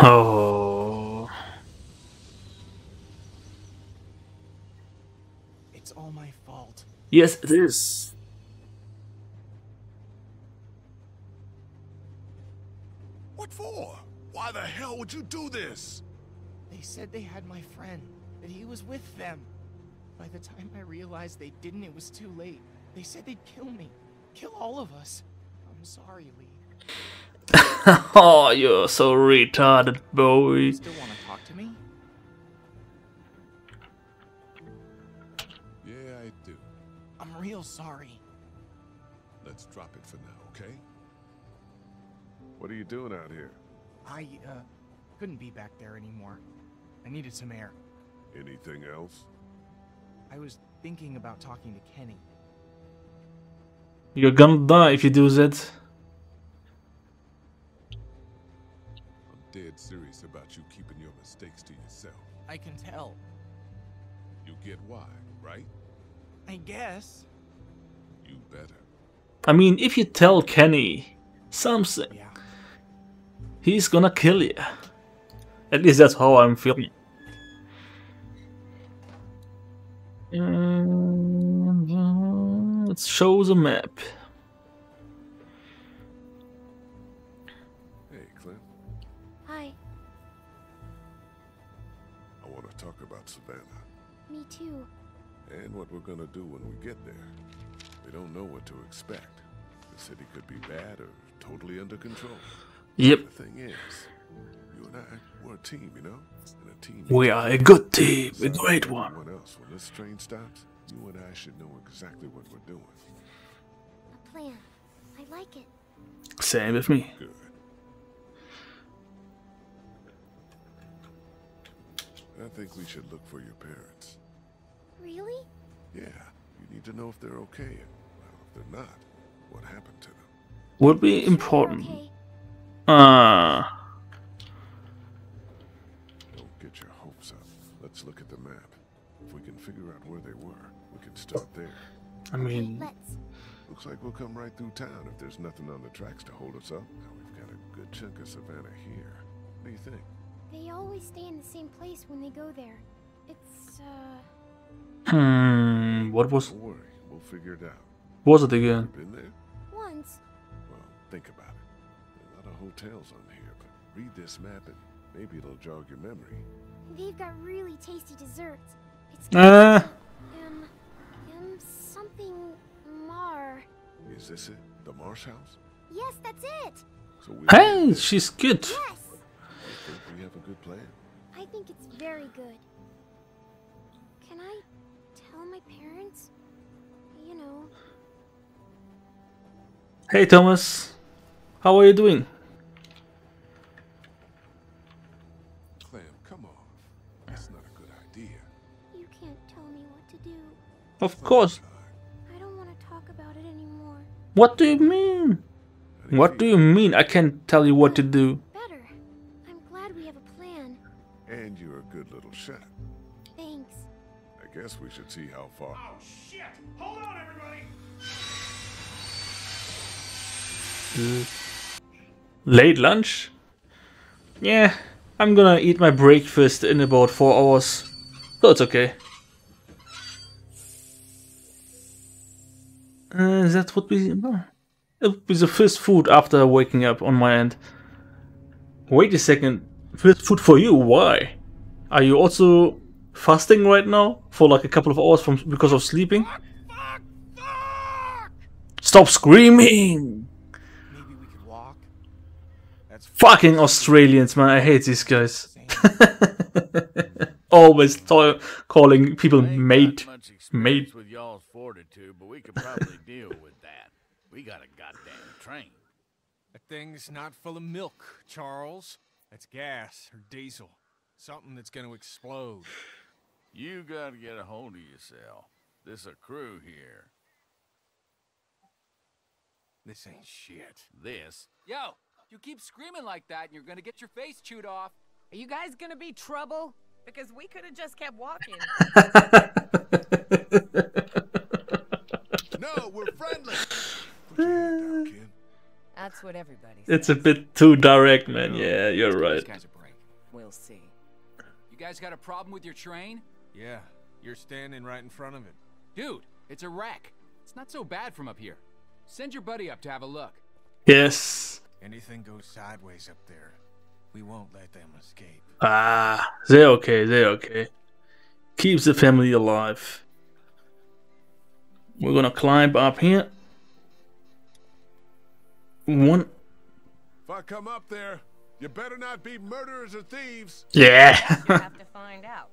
Oh. It's all my fault. Yes, it is. For? Why the hell would you do this? They said they had my friend, that he was with them. By the time I realized they didn't, it was too late. They said they'd kill me, kill all of us. I'm sorry, Lee. Oh, you're so retarded, boy. You still want to talk to me? I do. I'm real sorry. Let's drop it for now, okay? What are you doing out here? I, uh, couldn't be back there anymore. I needed some air. Anything else? I was thinking about talking to Kenny. You're gonna die if you do that. I'm dead serious about you keeping your mistakes to yourself. I can tell. You get why, right? I guess. You better. I mean, if you tell Kenny something, yeah, he's gonna kill you. At least that's how I'm feeling. Um, let's show the map. Hey, Clint. Hi. I want to talk about Savannah. Me too. And what we're gonna do when we get there. We don't know what to expect. The city could be bad or totally under control. Yep. The thing is, you and I, we're a team, you know? And a team we are a good team, a great one. Else. When this train stops, you and I should know exactly what we're doing. A plan. I like it. Same with me. Good. I think we should look for your parents. Really? Yeah. You need to know if they're okay. Well, if they're not, what happened to them? Would be important. Ah. Uh. Don't get your hopes up. Let's look at the map. If we can figure out where they were, we can start there. I mean, let's. Looks like we'll come right through town if there's nothing on the tracks to hold us up. Now we've got a good chunk of Savannah here. What do you think? They always stay in the same place when they go there. It's uh. Hmm, what was? Don't worry, we'll figure it out. Was it again? Been there? Once. Well, think about it. A lot of hotels on here, but read this map and maybe it'll jog your memory. They've got really tasty desserts. It's uh. M, M something Mar. Is this it? The Marsh House? Yes, that's it. So we'll hey, she's good. Yes. I think we have a good plan. I think it's very good. Can I? My parents, you know. Hey Thomas, how are you doing? Clem, come on. That's not a good idea. You can't tell me what to do. Of course. I don't want to talk about it anymore. What do you mean? What do you mean? I can't tell you what to do. Better. I'm glad we have a plan. And you're a good little shot. Thanks. I guess we should see how far. Oh shit! Hold on, everybody. Uh, late lunch? Yeah, I'm gonna eat my breakfast in about four hours, so it's okay. Uh, that would be no, it would be the first food after waking up on my end. Wait a second, first food for you? Why? Are you also fasting right now for like a couple of hours from because of sleeping? Fuck, fuck, fuck! Stop screaming! Maybe we could walk. That's fucking Australians, man! I hate these guys. Always calling people mate, mate. With y'all's fortitude, but we could probably deal with that. We got a goddamn train. That thing's not full of milk, Charles. That's gas or diesel, something that's going to explode. You gotta get a hold of yourself. This a crew here. This ain't shit. This. Yo, you keep screaming like that and you're gonna get your face chewed off. Are you guys gonna be trouble? Because we could have just kept walking. No, we're friendly. Put your hand down, kid. That's what everybody says. It's a bit too direct, man. Yeah, you're right. These guys are break. We'll see. You guys got a problem with your train? Yeah, you're standing right in front of it. Dude, it's a wreck. It's not so bad from up here. Send your buddy up to have a look. Yes. Anything goes sideways up there, we won't let them escape. Ah, they're okay, they're okay. Keeps the family alive. We're gonna climb up here. One. If I come up there, you better not be murderers or thieves. Yeah. You have to find out.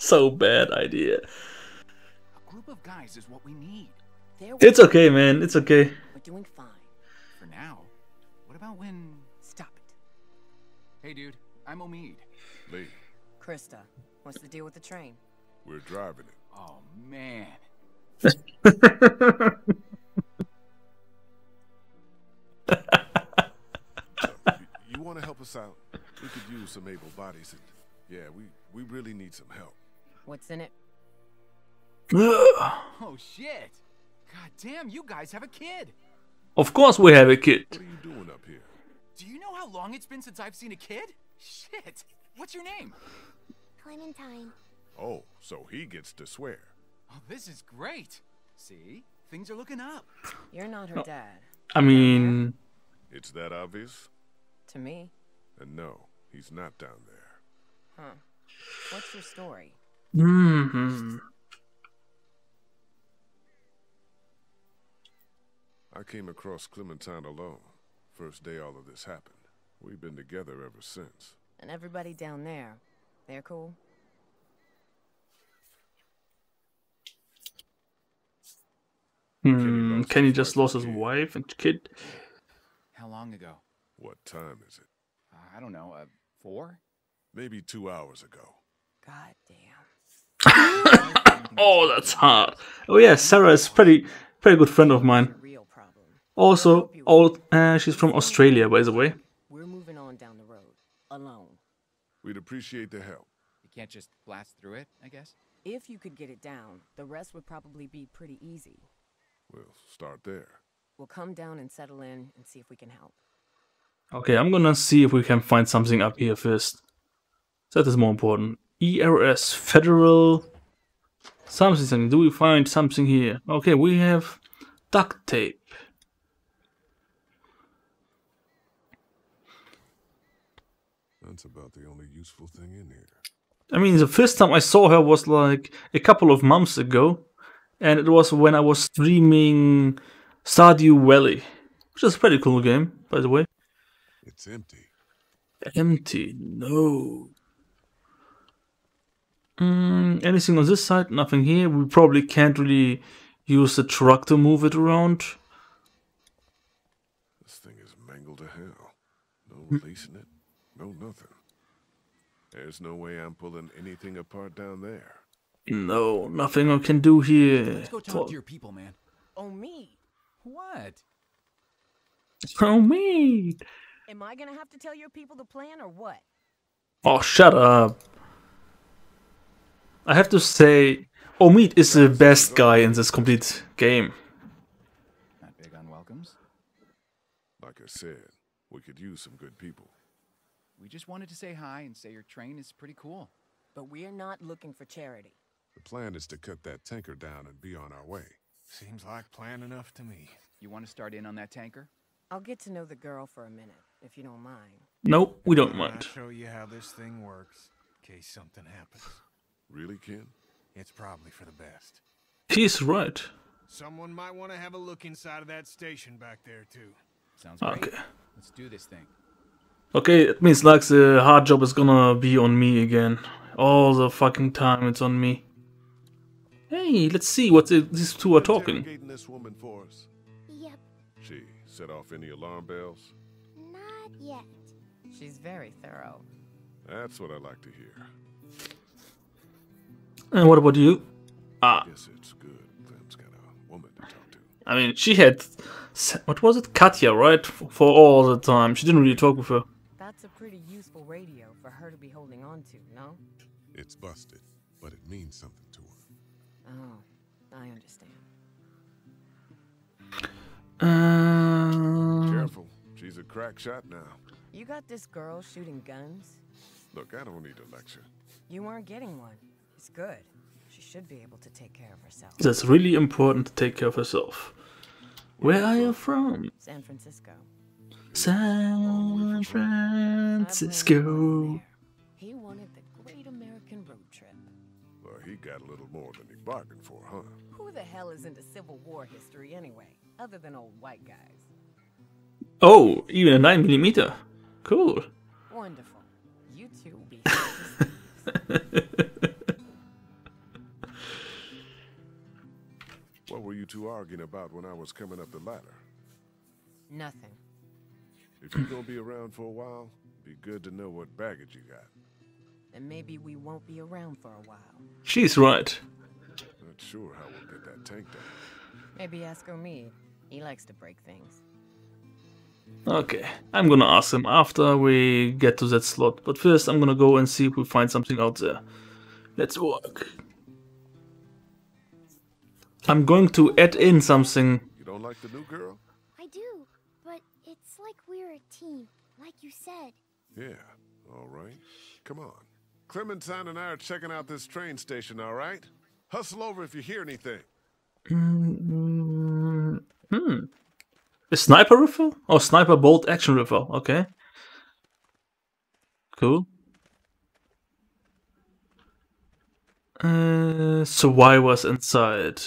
So bad idea. A group of guys is what we need. It's okay, man. It's okay. We're doing fine. For now. What about when... Stop it. Hey, dude. I'm Omid. Lee. Krista. What's the deal with the train? We're driving it. Oh, man. You, you want to help us out? We could use some able bodies. And, yeah, we, we really need some help. What's in it? Oh, shit. God damn, you guys have a kid. Of course we have a kid. What are you doing up here? Do you know how long it's been since I've seen a kid? Shit. What's your name? Clementine. Oh, so he gets to swear. Oh, this is great. See? Things are looking up. You're not her no. dad. I mean... It's that obvious? To me. And no, he's not down there. Huh. What's your story? Mm-hmm. I came across Clementine alone. First day all of this happened. We've been together ever since. And everybody down there, they're cool? Hmm, Kenny just lost his wife and kid. How long ago? What time is it? Uh, I don't know, uh, four? Maybe two hours ago. God damn. Oh, that's hard. Oh yeah, Sarah is pretty, pretty good friend of mine. Also, old, uh, she's from Australia, by the way. We're moving on down the road, alone. We'd appreciate the help. You can't just blast through it, I guess? If you could get it down, the rest would probably be pretty easy. We'll start there. We'll come down and settle in and see if we can help. Okay, I'm gonna see if we can find something up here first. That is more important. E R S, Federal... Something, something. Do we find something here? Okay, we have duct tape. That's about the only useful thing in here. I mean, the first time I saw her was like a couple of months ago. And it was when I was streaming Stardew Valley, which is a pretty cool game, by the way. It's empty. Empty, no. Mm, anything on this side? Nothing here. We probably can't really use the truck to move it around. This thing is mangled to hell. No releasing it, no nothing. There's no way I'm pulling anything apart down there. No, nothing I can do here. Let's go talk to your people, man. Oh, me. What? Oh, me. Am I gonna have to tell your people the plan or what? Oh, shut up. I have to say, Omid is the best guy in this complete game. Not big on welcomes. Like I said, we could use some good people. We just wanted to say hi and say your train is pretty cool. But we're not looking for charity. The plan is to cut that tanker down and be on our way. Seems like plan enough to me. You want to start in on that tanker? I'll get to know the girl for a minute, if you don't mind. Nope, we don't mind. I'll show you how this thing works, in case something happens. Really, Ken? It's probably for the best. He's right. Someone might want to have a look inside of that station back there, too. Sounds okay. Great. Let's do this thing. Okay, it means like the hard job is gonna be on me again. All the fucking time it's on me. Hey, let's see what the, these two are talking. This woman for us. Yep. She set off any alarm bells? Not yet. She's very thorough. That's what I like to hear. And what about you? Ah. I guess it's good. Clem's got a woman to talk to. I mean, she had... What was it? Katya, right? For all the time. She didn't really talk with her. That's a pretty useful radio for her to be holding on to, no? It's busted, but it means something to her. Oh, I understand. Uh... Careful. She's a crack shot now. You got this girl shooting guns? Look, I don't need a lecture. You aren't getting one. It's good. She should be able to take care of herself. That's really important to take care of herself. Where are you from? San Francisco. San Francisco. He wanted the great American road trip. Well, he got a little more than he bargained for, huh? Who the hell is into Civil War history anyway, other than old white guys? Oh, even a nine millimeter. Cool. Wonderful. You two be two arguing about when I was coming up the ladder? Nothing. If you're gonna be around for a while, it'd be good to know what baggage you got. Then maybe we won't be around for a while. She's right. Not sure how we'll get that tank down. Maybe ask Omid. He likes to break things. Okay, I'm gonna ask him after we get to that slot. But first, I'm gonna go and see if we find something out there. Let's walk. I'm going to add in something. You don't like the new girl? I do, but it's like we're a team, like you said. Yeah, all right. Come on. Clementine and I are checking out this train station, all right? Hustle over if you hear anything. Mm-hmm. Hmm. A sniper rifle? Oh, sniper bolt action rifle. Okay. Cool. Uh, so why was inside?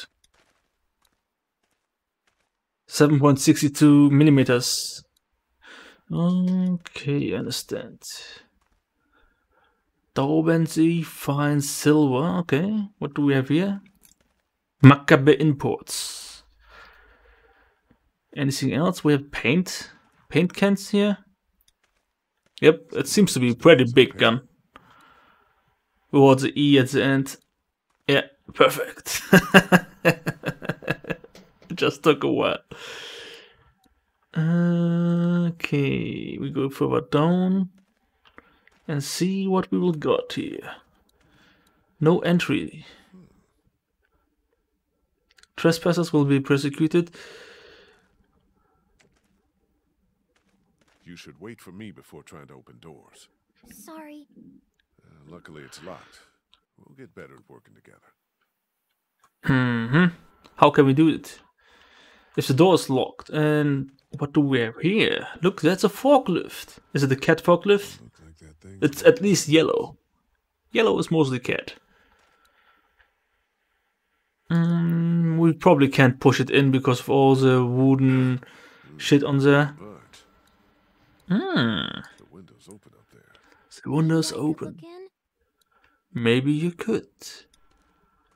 seven point six two millimeters. Okay, I understand. Daubensie, fine silver. Okay, what do we have here? Maccabe Imports. Anything else? We have paint. Paint cans here. Yep, it seems to be a pretty big gun. Or the E at the end. Yeah, perfect. It just took a while. Okay, we go further down and see what we will got here. No entry. Trespassers will be persecuted. You should wait for me before trying to open doors. Sorry. Uh, luckily it's locked. We'll get better at working together. Mm-hmm. How can we do it? If the door is locked and... What do we have here? Look, that's a forklift. Is it a cat forklift? Like that thing. It's at least yellow. Yellow is mostly cat. Mm, we probably can't push it in because of all the wooden mm. shit on there. Hmm. The window's open up there. The window's open. Maybe you could.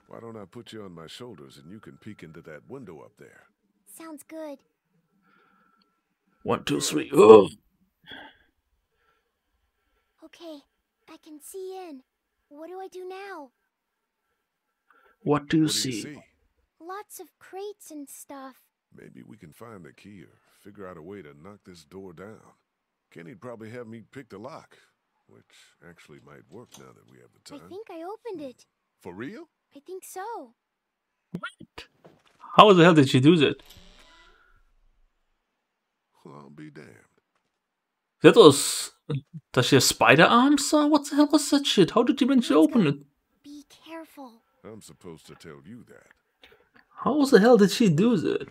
Why don't I put you on my shoulders and you can peek into that window up there? Sounds good. One, two, three. Oh. Okay, I can see in. What do I do now? What do you, what do you see? see? Lots of crates and stuff. Maybe we can find the key or figure out a way to knock this door down. Kenny'd probably have me pick the lock, which actually might work now that we have the time. I think I opened it. For real? I think so. What? How the hell did you do that? I'll be damned. That was... Does she have spider arms? Or what the hell was that shit? How did you manage to open it? Be careful. I'm supposed to tell you that. How the hell did she do that?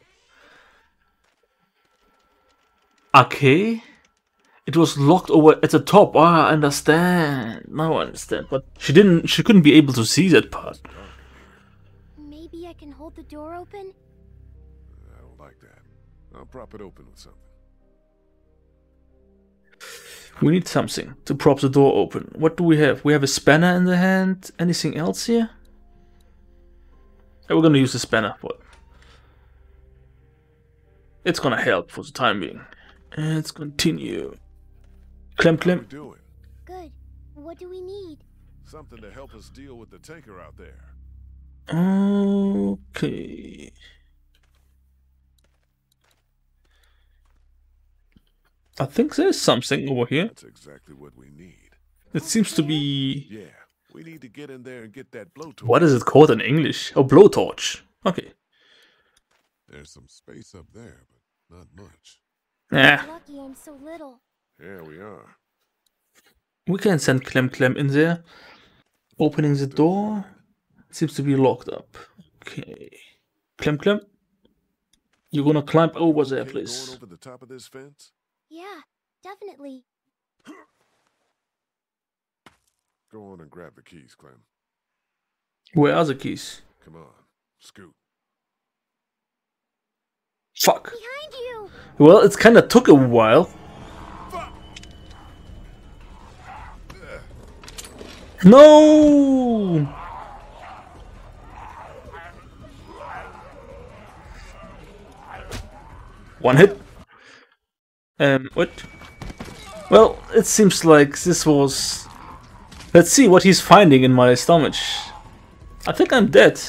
Okay. It was locked over at the top. Ah, I understand. Now I understand. But she didn't... She couldn't be able to see that part. Maybe I can hold the door open? I don't like that. I'll prop it open with something. We need something to prop the door open. What do we have? We have a spanner in the hand. Anything else here? And we're gonna use the spanner, but it's gonna help for the time being. And let's continue. Clem, Clem. How are we doing? Good. What do we need? Something to help us deal with the tanker out there. Okay. I think there's something over here. That's exactly what we need. It seems to be... Yeah, we need to get in there and get that blowtorch. What is it called in English? Oh, blowtorch. Okay. There's some space up there, but not much. Yeah. Lucky I'm so little. Yeah, we are. We can send Clem Clem in there. Opening the door. It seems to be locked up. Okay. Clem Clem. You're gonna climb over there, please. Going over the top of this fence? Yeah, definitely. Go on and grab the keys, Clem. Where are the keys? Come on, scoot. Fuck. Behind you. Well, it's kind of took a while. Fuck. No. One hit. Um, what? Well, it seems like this was... Let's see what he's finding in my stomach. I think I'm dead.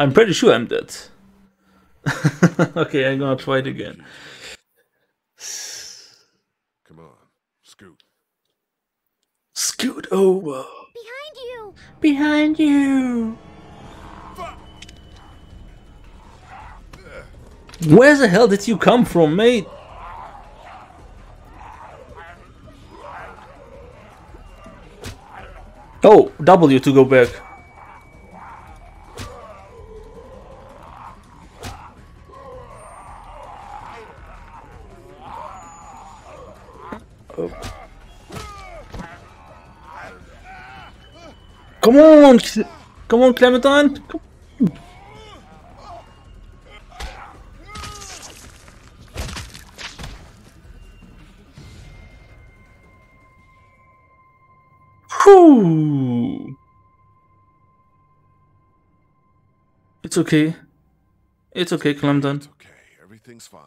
I'm pretty sure I'm dead. Okay, I'm gonna try it again. Come on, scoot. Scoot over. Behind you. Behind you. Where the hell did you come from, mate? Oh, W to go back. Oh. Come on! Come on, Clementine! Come on. Whew. It's okay. It's okay, Clementine. It's okay. Everything's fine.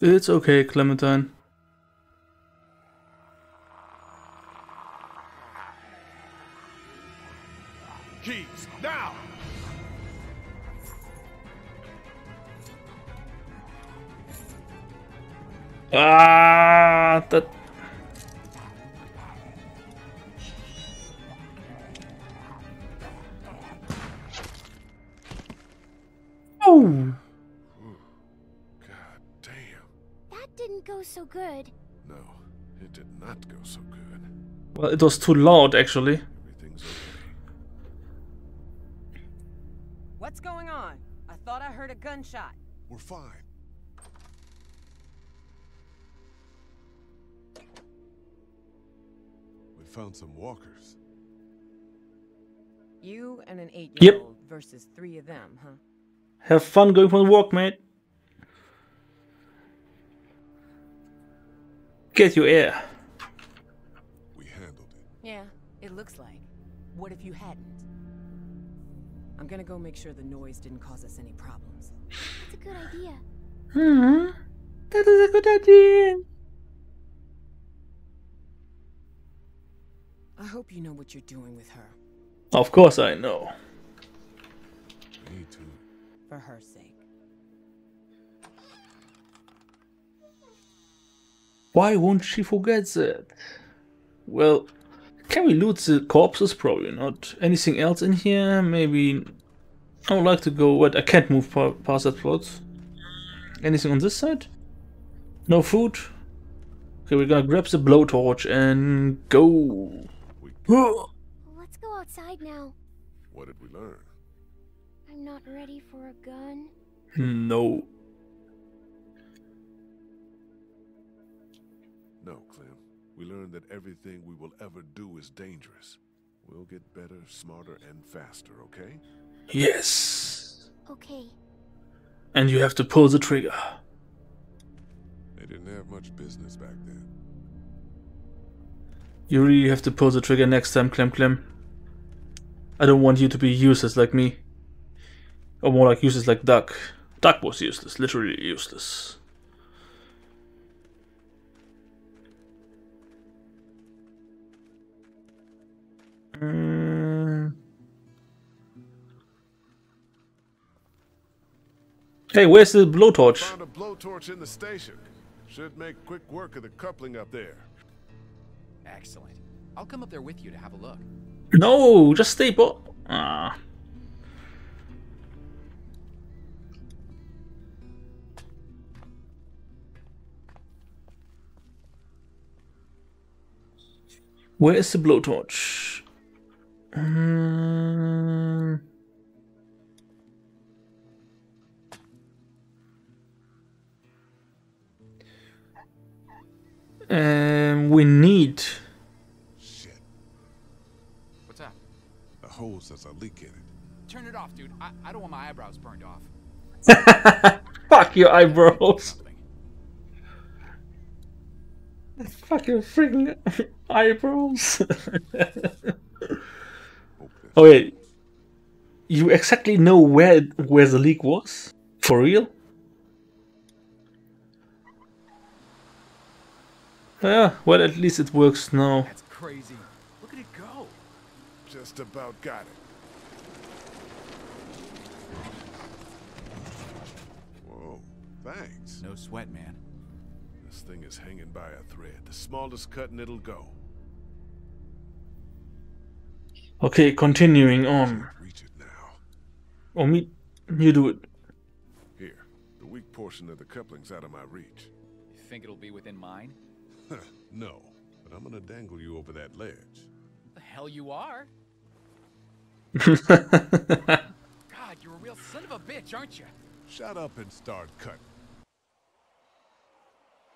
It's okay, Clementine. Keys, now. Ah, that. Oh. Didn't go so good. No, it did not go so good. Well, it was too loud, actually. Everything's okay. What's going on? I thought I heard a gunshot. We're fine. We found some walkers. You and an eight-year-old yep. versus three of them, huh? Have fun going for a walk, mate. Get your air. We handled it. Yeah, it looks like. What if you hadn't? I'm gonna go make sure the noise didn't cause us any problems. That's a good idea. Hmm. That is a good idea. I hope you know what you're doing with her. Of course I know. Me too. For her sake. Why won't she forget that? Well, can we loot the corpses? Probably not. Anything else in here? Maybe... I would like to go... Wait, I can't move pa past that plot. Anything on this side? No food? Okay, we're gonna grab the blowtorch and go... Let's go outside now. What did we learn? I'm not ready for a gun. No. No, Clem. We learned that everything we will ever do is dangerous. We'll get better, smarter, and faster, okay? Yes. Okay. And you have to pull the trigger. They didn't have much business back then. You really have to pull the trigger next time, Clem Clem. I don't want you to be useless like me. Or more like useless like Duck. Duck was useless, literally useless. Hey, where's the blowtorch? Found a blowtorch in the station. Should make quick work of the coupling up there. Excellent. I'll come up there with you to have a look. No, just stay put. Ah. Where is the blowtorch? Um, um, we need. Shit. What's up? The hose has a leak in it. Turn it off, dude. I, I don't want my eyebrows burned off. Fuck your eyebrows. Fuck your freaking eyebrows. Oh wait, you exactly know where where the leak was? For real? Yeah, well, at least it works now. That's crazy. Look at it go. Just about got it. Whoa, thanks. No sweat, man. This thing is hanging by a thread. The smallest cut and it'll go. Okay, continuing on. Reach it now. Oh, me, you do it. Here, the weak portion of the coupling's out of my reach. You think it'll be within mine? No, but I'm gonna dangle you over that ledge. The hell you are? God, you're a real son of a bitch, aren't you? Shut up and start cutting.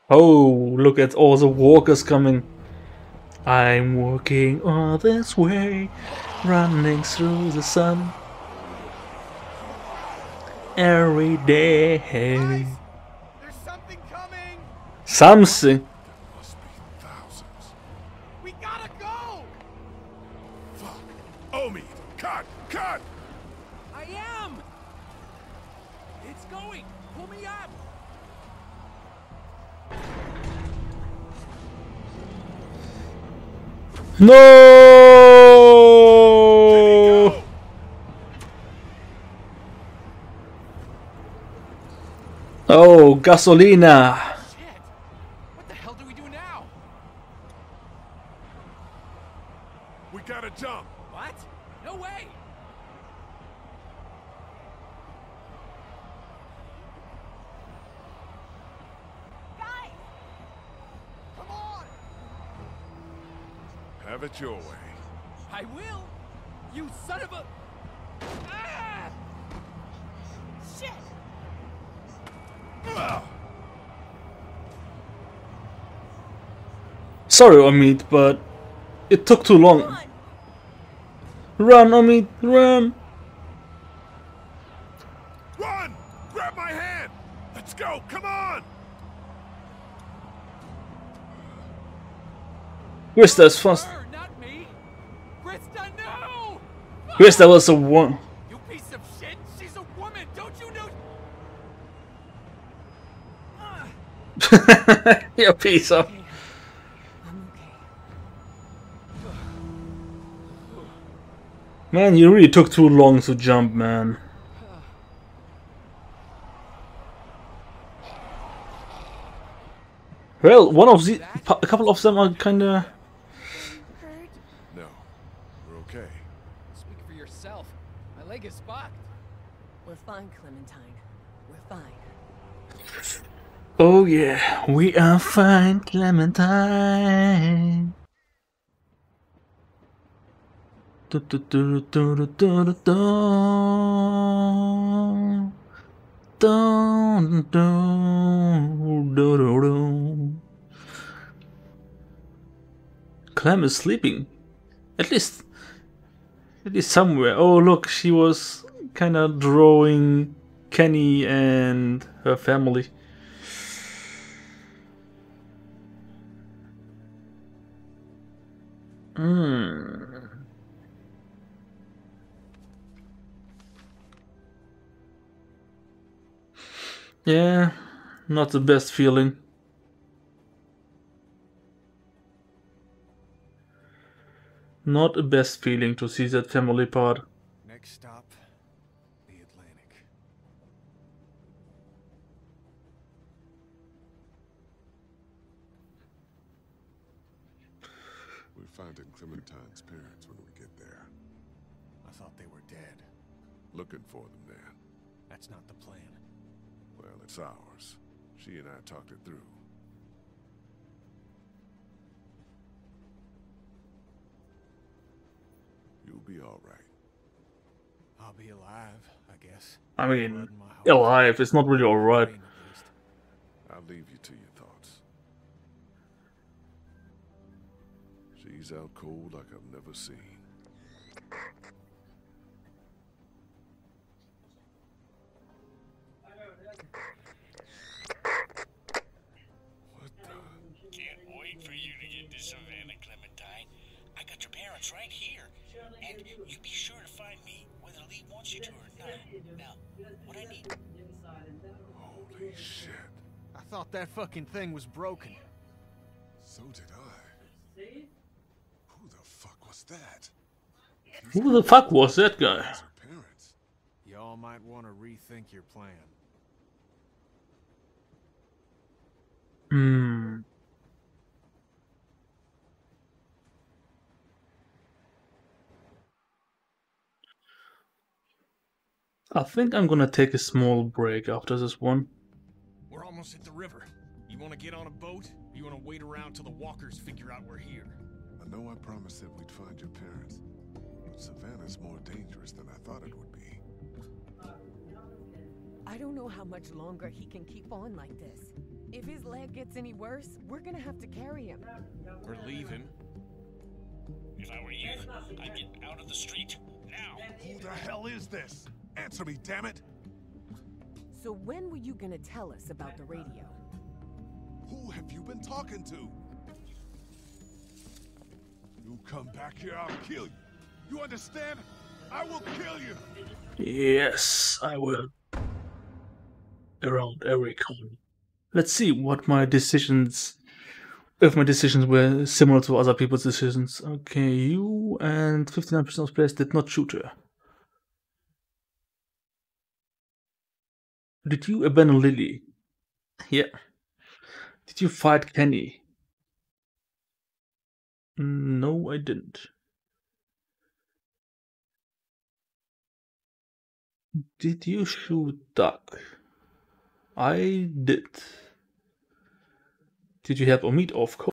Oh, look at all the walkers coming. I'm walking all this way, running through the sun every day. Guys, there's something coming. Something. No! Oh, gasolina! Shit. What the hell do we do now? We gotta jump. What? No way! Guys! Come on! Have it your way. I will. You son of a... Ah! Shit! Ugh. Sorry, Omid, but it took too long. Run, run Omid, run! Run! Grab my hand! Let's go! Come on! Grista's fast. Not me. Grista, no! Grista was a one. You piece of shit! She's a woman! Don't you know? Uh. You piece of. Okay. I'm okay. Man, you really took too long to jump, man. Well, one of the, a couple of them are kind of. Okay. Speak for yourself. My leg is fucked. We're fine, Clementine. We're fine. Oh yeah, we are fine, Clementine. Do, do, do, do, do, do, do, do. Dun, dun, dun, dun, dun. Clem is sleeping. At least. It is somewhere. Oh, look, she was kind of drawing Kenny and her family. Mm. Yeah, not the best feeling. Not the best feeling to see that family part. Next stop, the Atlantic. We're finding Clementine's parents when we get there. I thought they were dead. Looking for them, man. That's not the plan. Well, it's ours. She and I talked it through. You'll be all right. I'll be alive, I guess. I mean, alive. It's not really all right. I'll leave you to your thoughts. She's out cold like I've never seen. What the? Can't wait for you to get to Savannah, Clementine. I I got your parents right here. And you be sure to find me whether Lee wants you to or not. Now, what I need... Holy shit. I thought that fucking thing was broken. So did I. Who the fuck was that? Who the fuck was that guy? Y'all might want to rethink your plan. Hmm. I think I'm gonna take a small break after this one. We're almost at the river. You wanna get on a boat? Or you wanna wait around till the walkers figure out we're here? I know I promised that we'd find your parents, but Savannah's more dangerous than I thought it would be. I don't know how much longer he can keep on like this. If his leg gets any worse, we're gonna have to carry him. We're leaving. If I were you, I'd get out of the street now. Who the hell is this? Answer me, damn it! So when were you gonna tell us about the radio? Who have you been talking to? You come back here, I'll kill you. You understand? I will kill you. Yes, I will. Around every corner. Let's see what my decisions, if my decisions were similar to other people's decisions. Okay, you and fifty-nine percent of players did not shoot her. Did you abandon Lily? Yeah. Did you fight Kenny? No, I didn't. Did you shoot Duck? I did. Did you help Omid? Of course.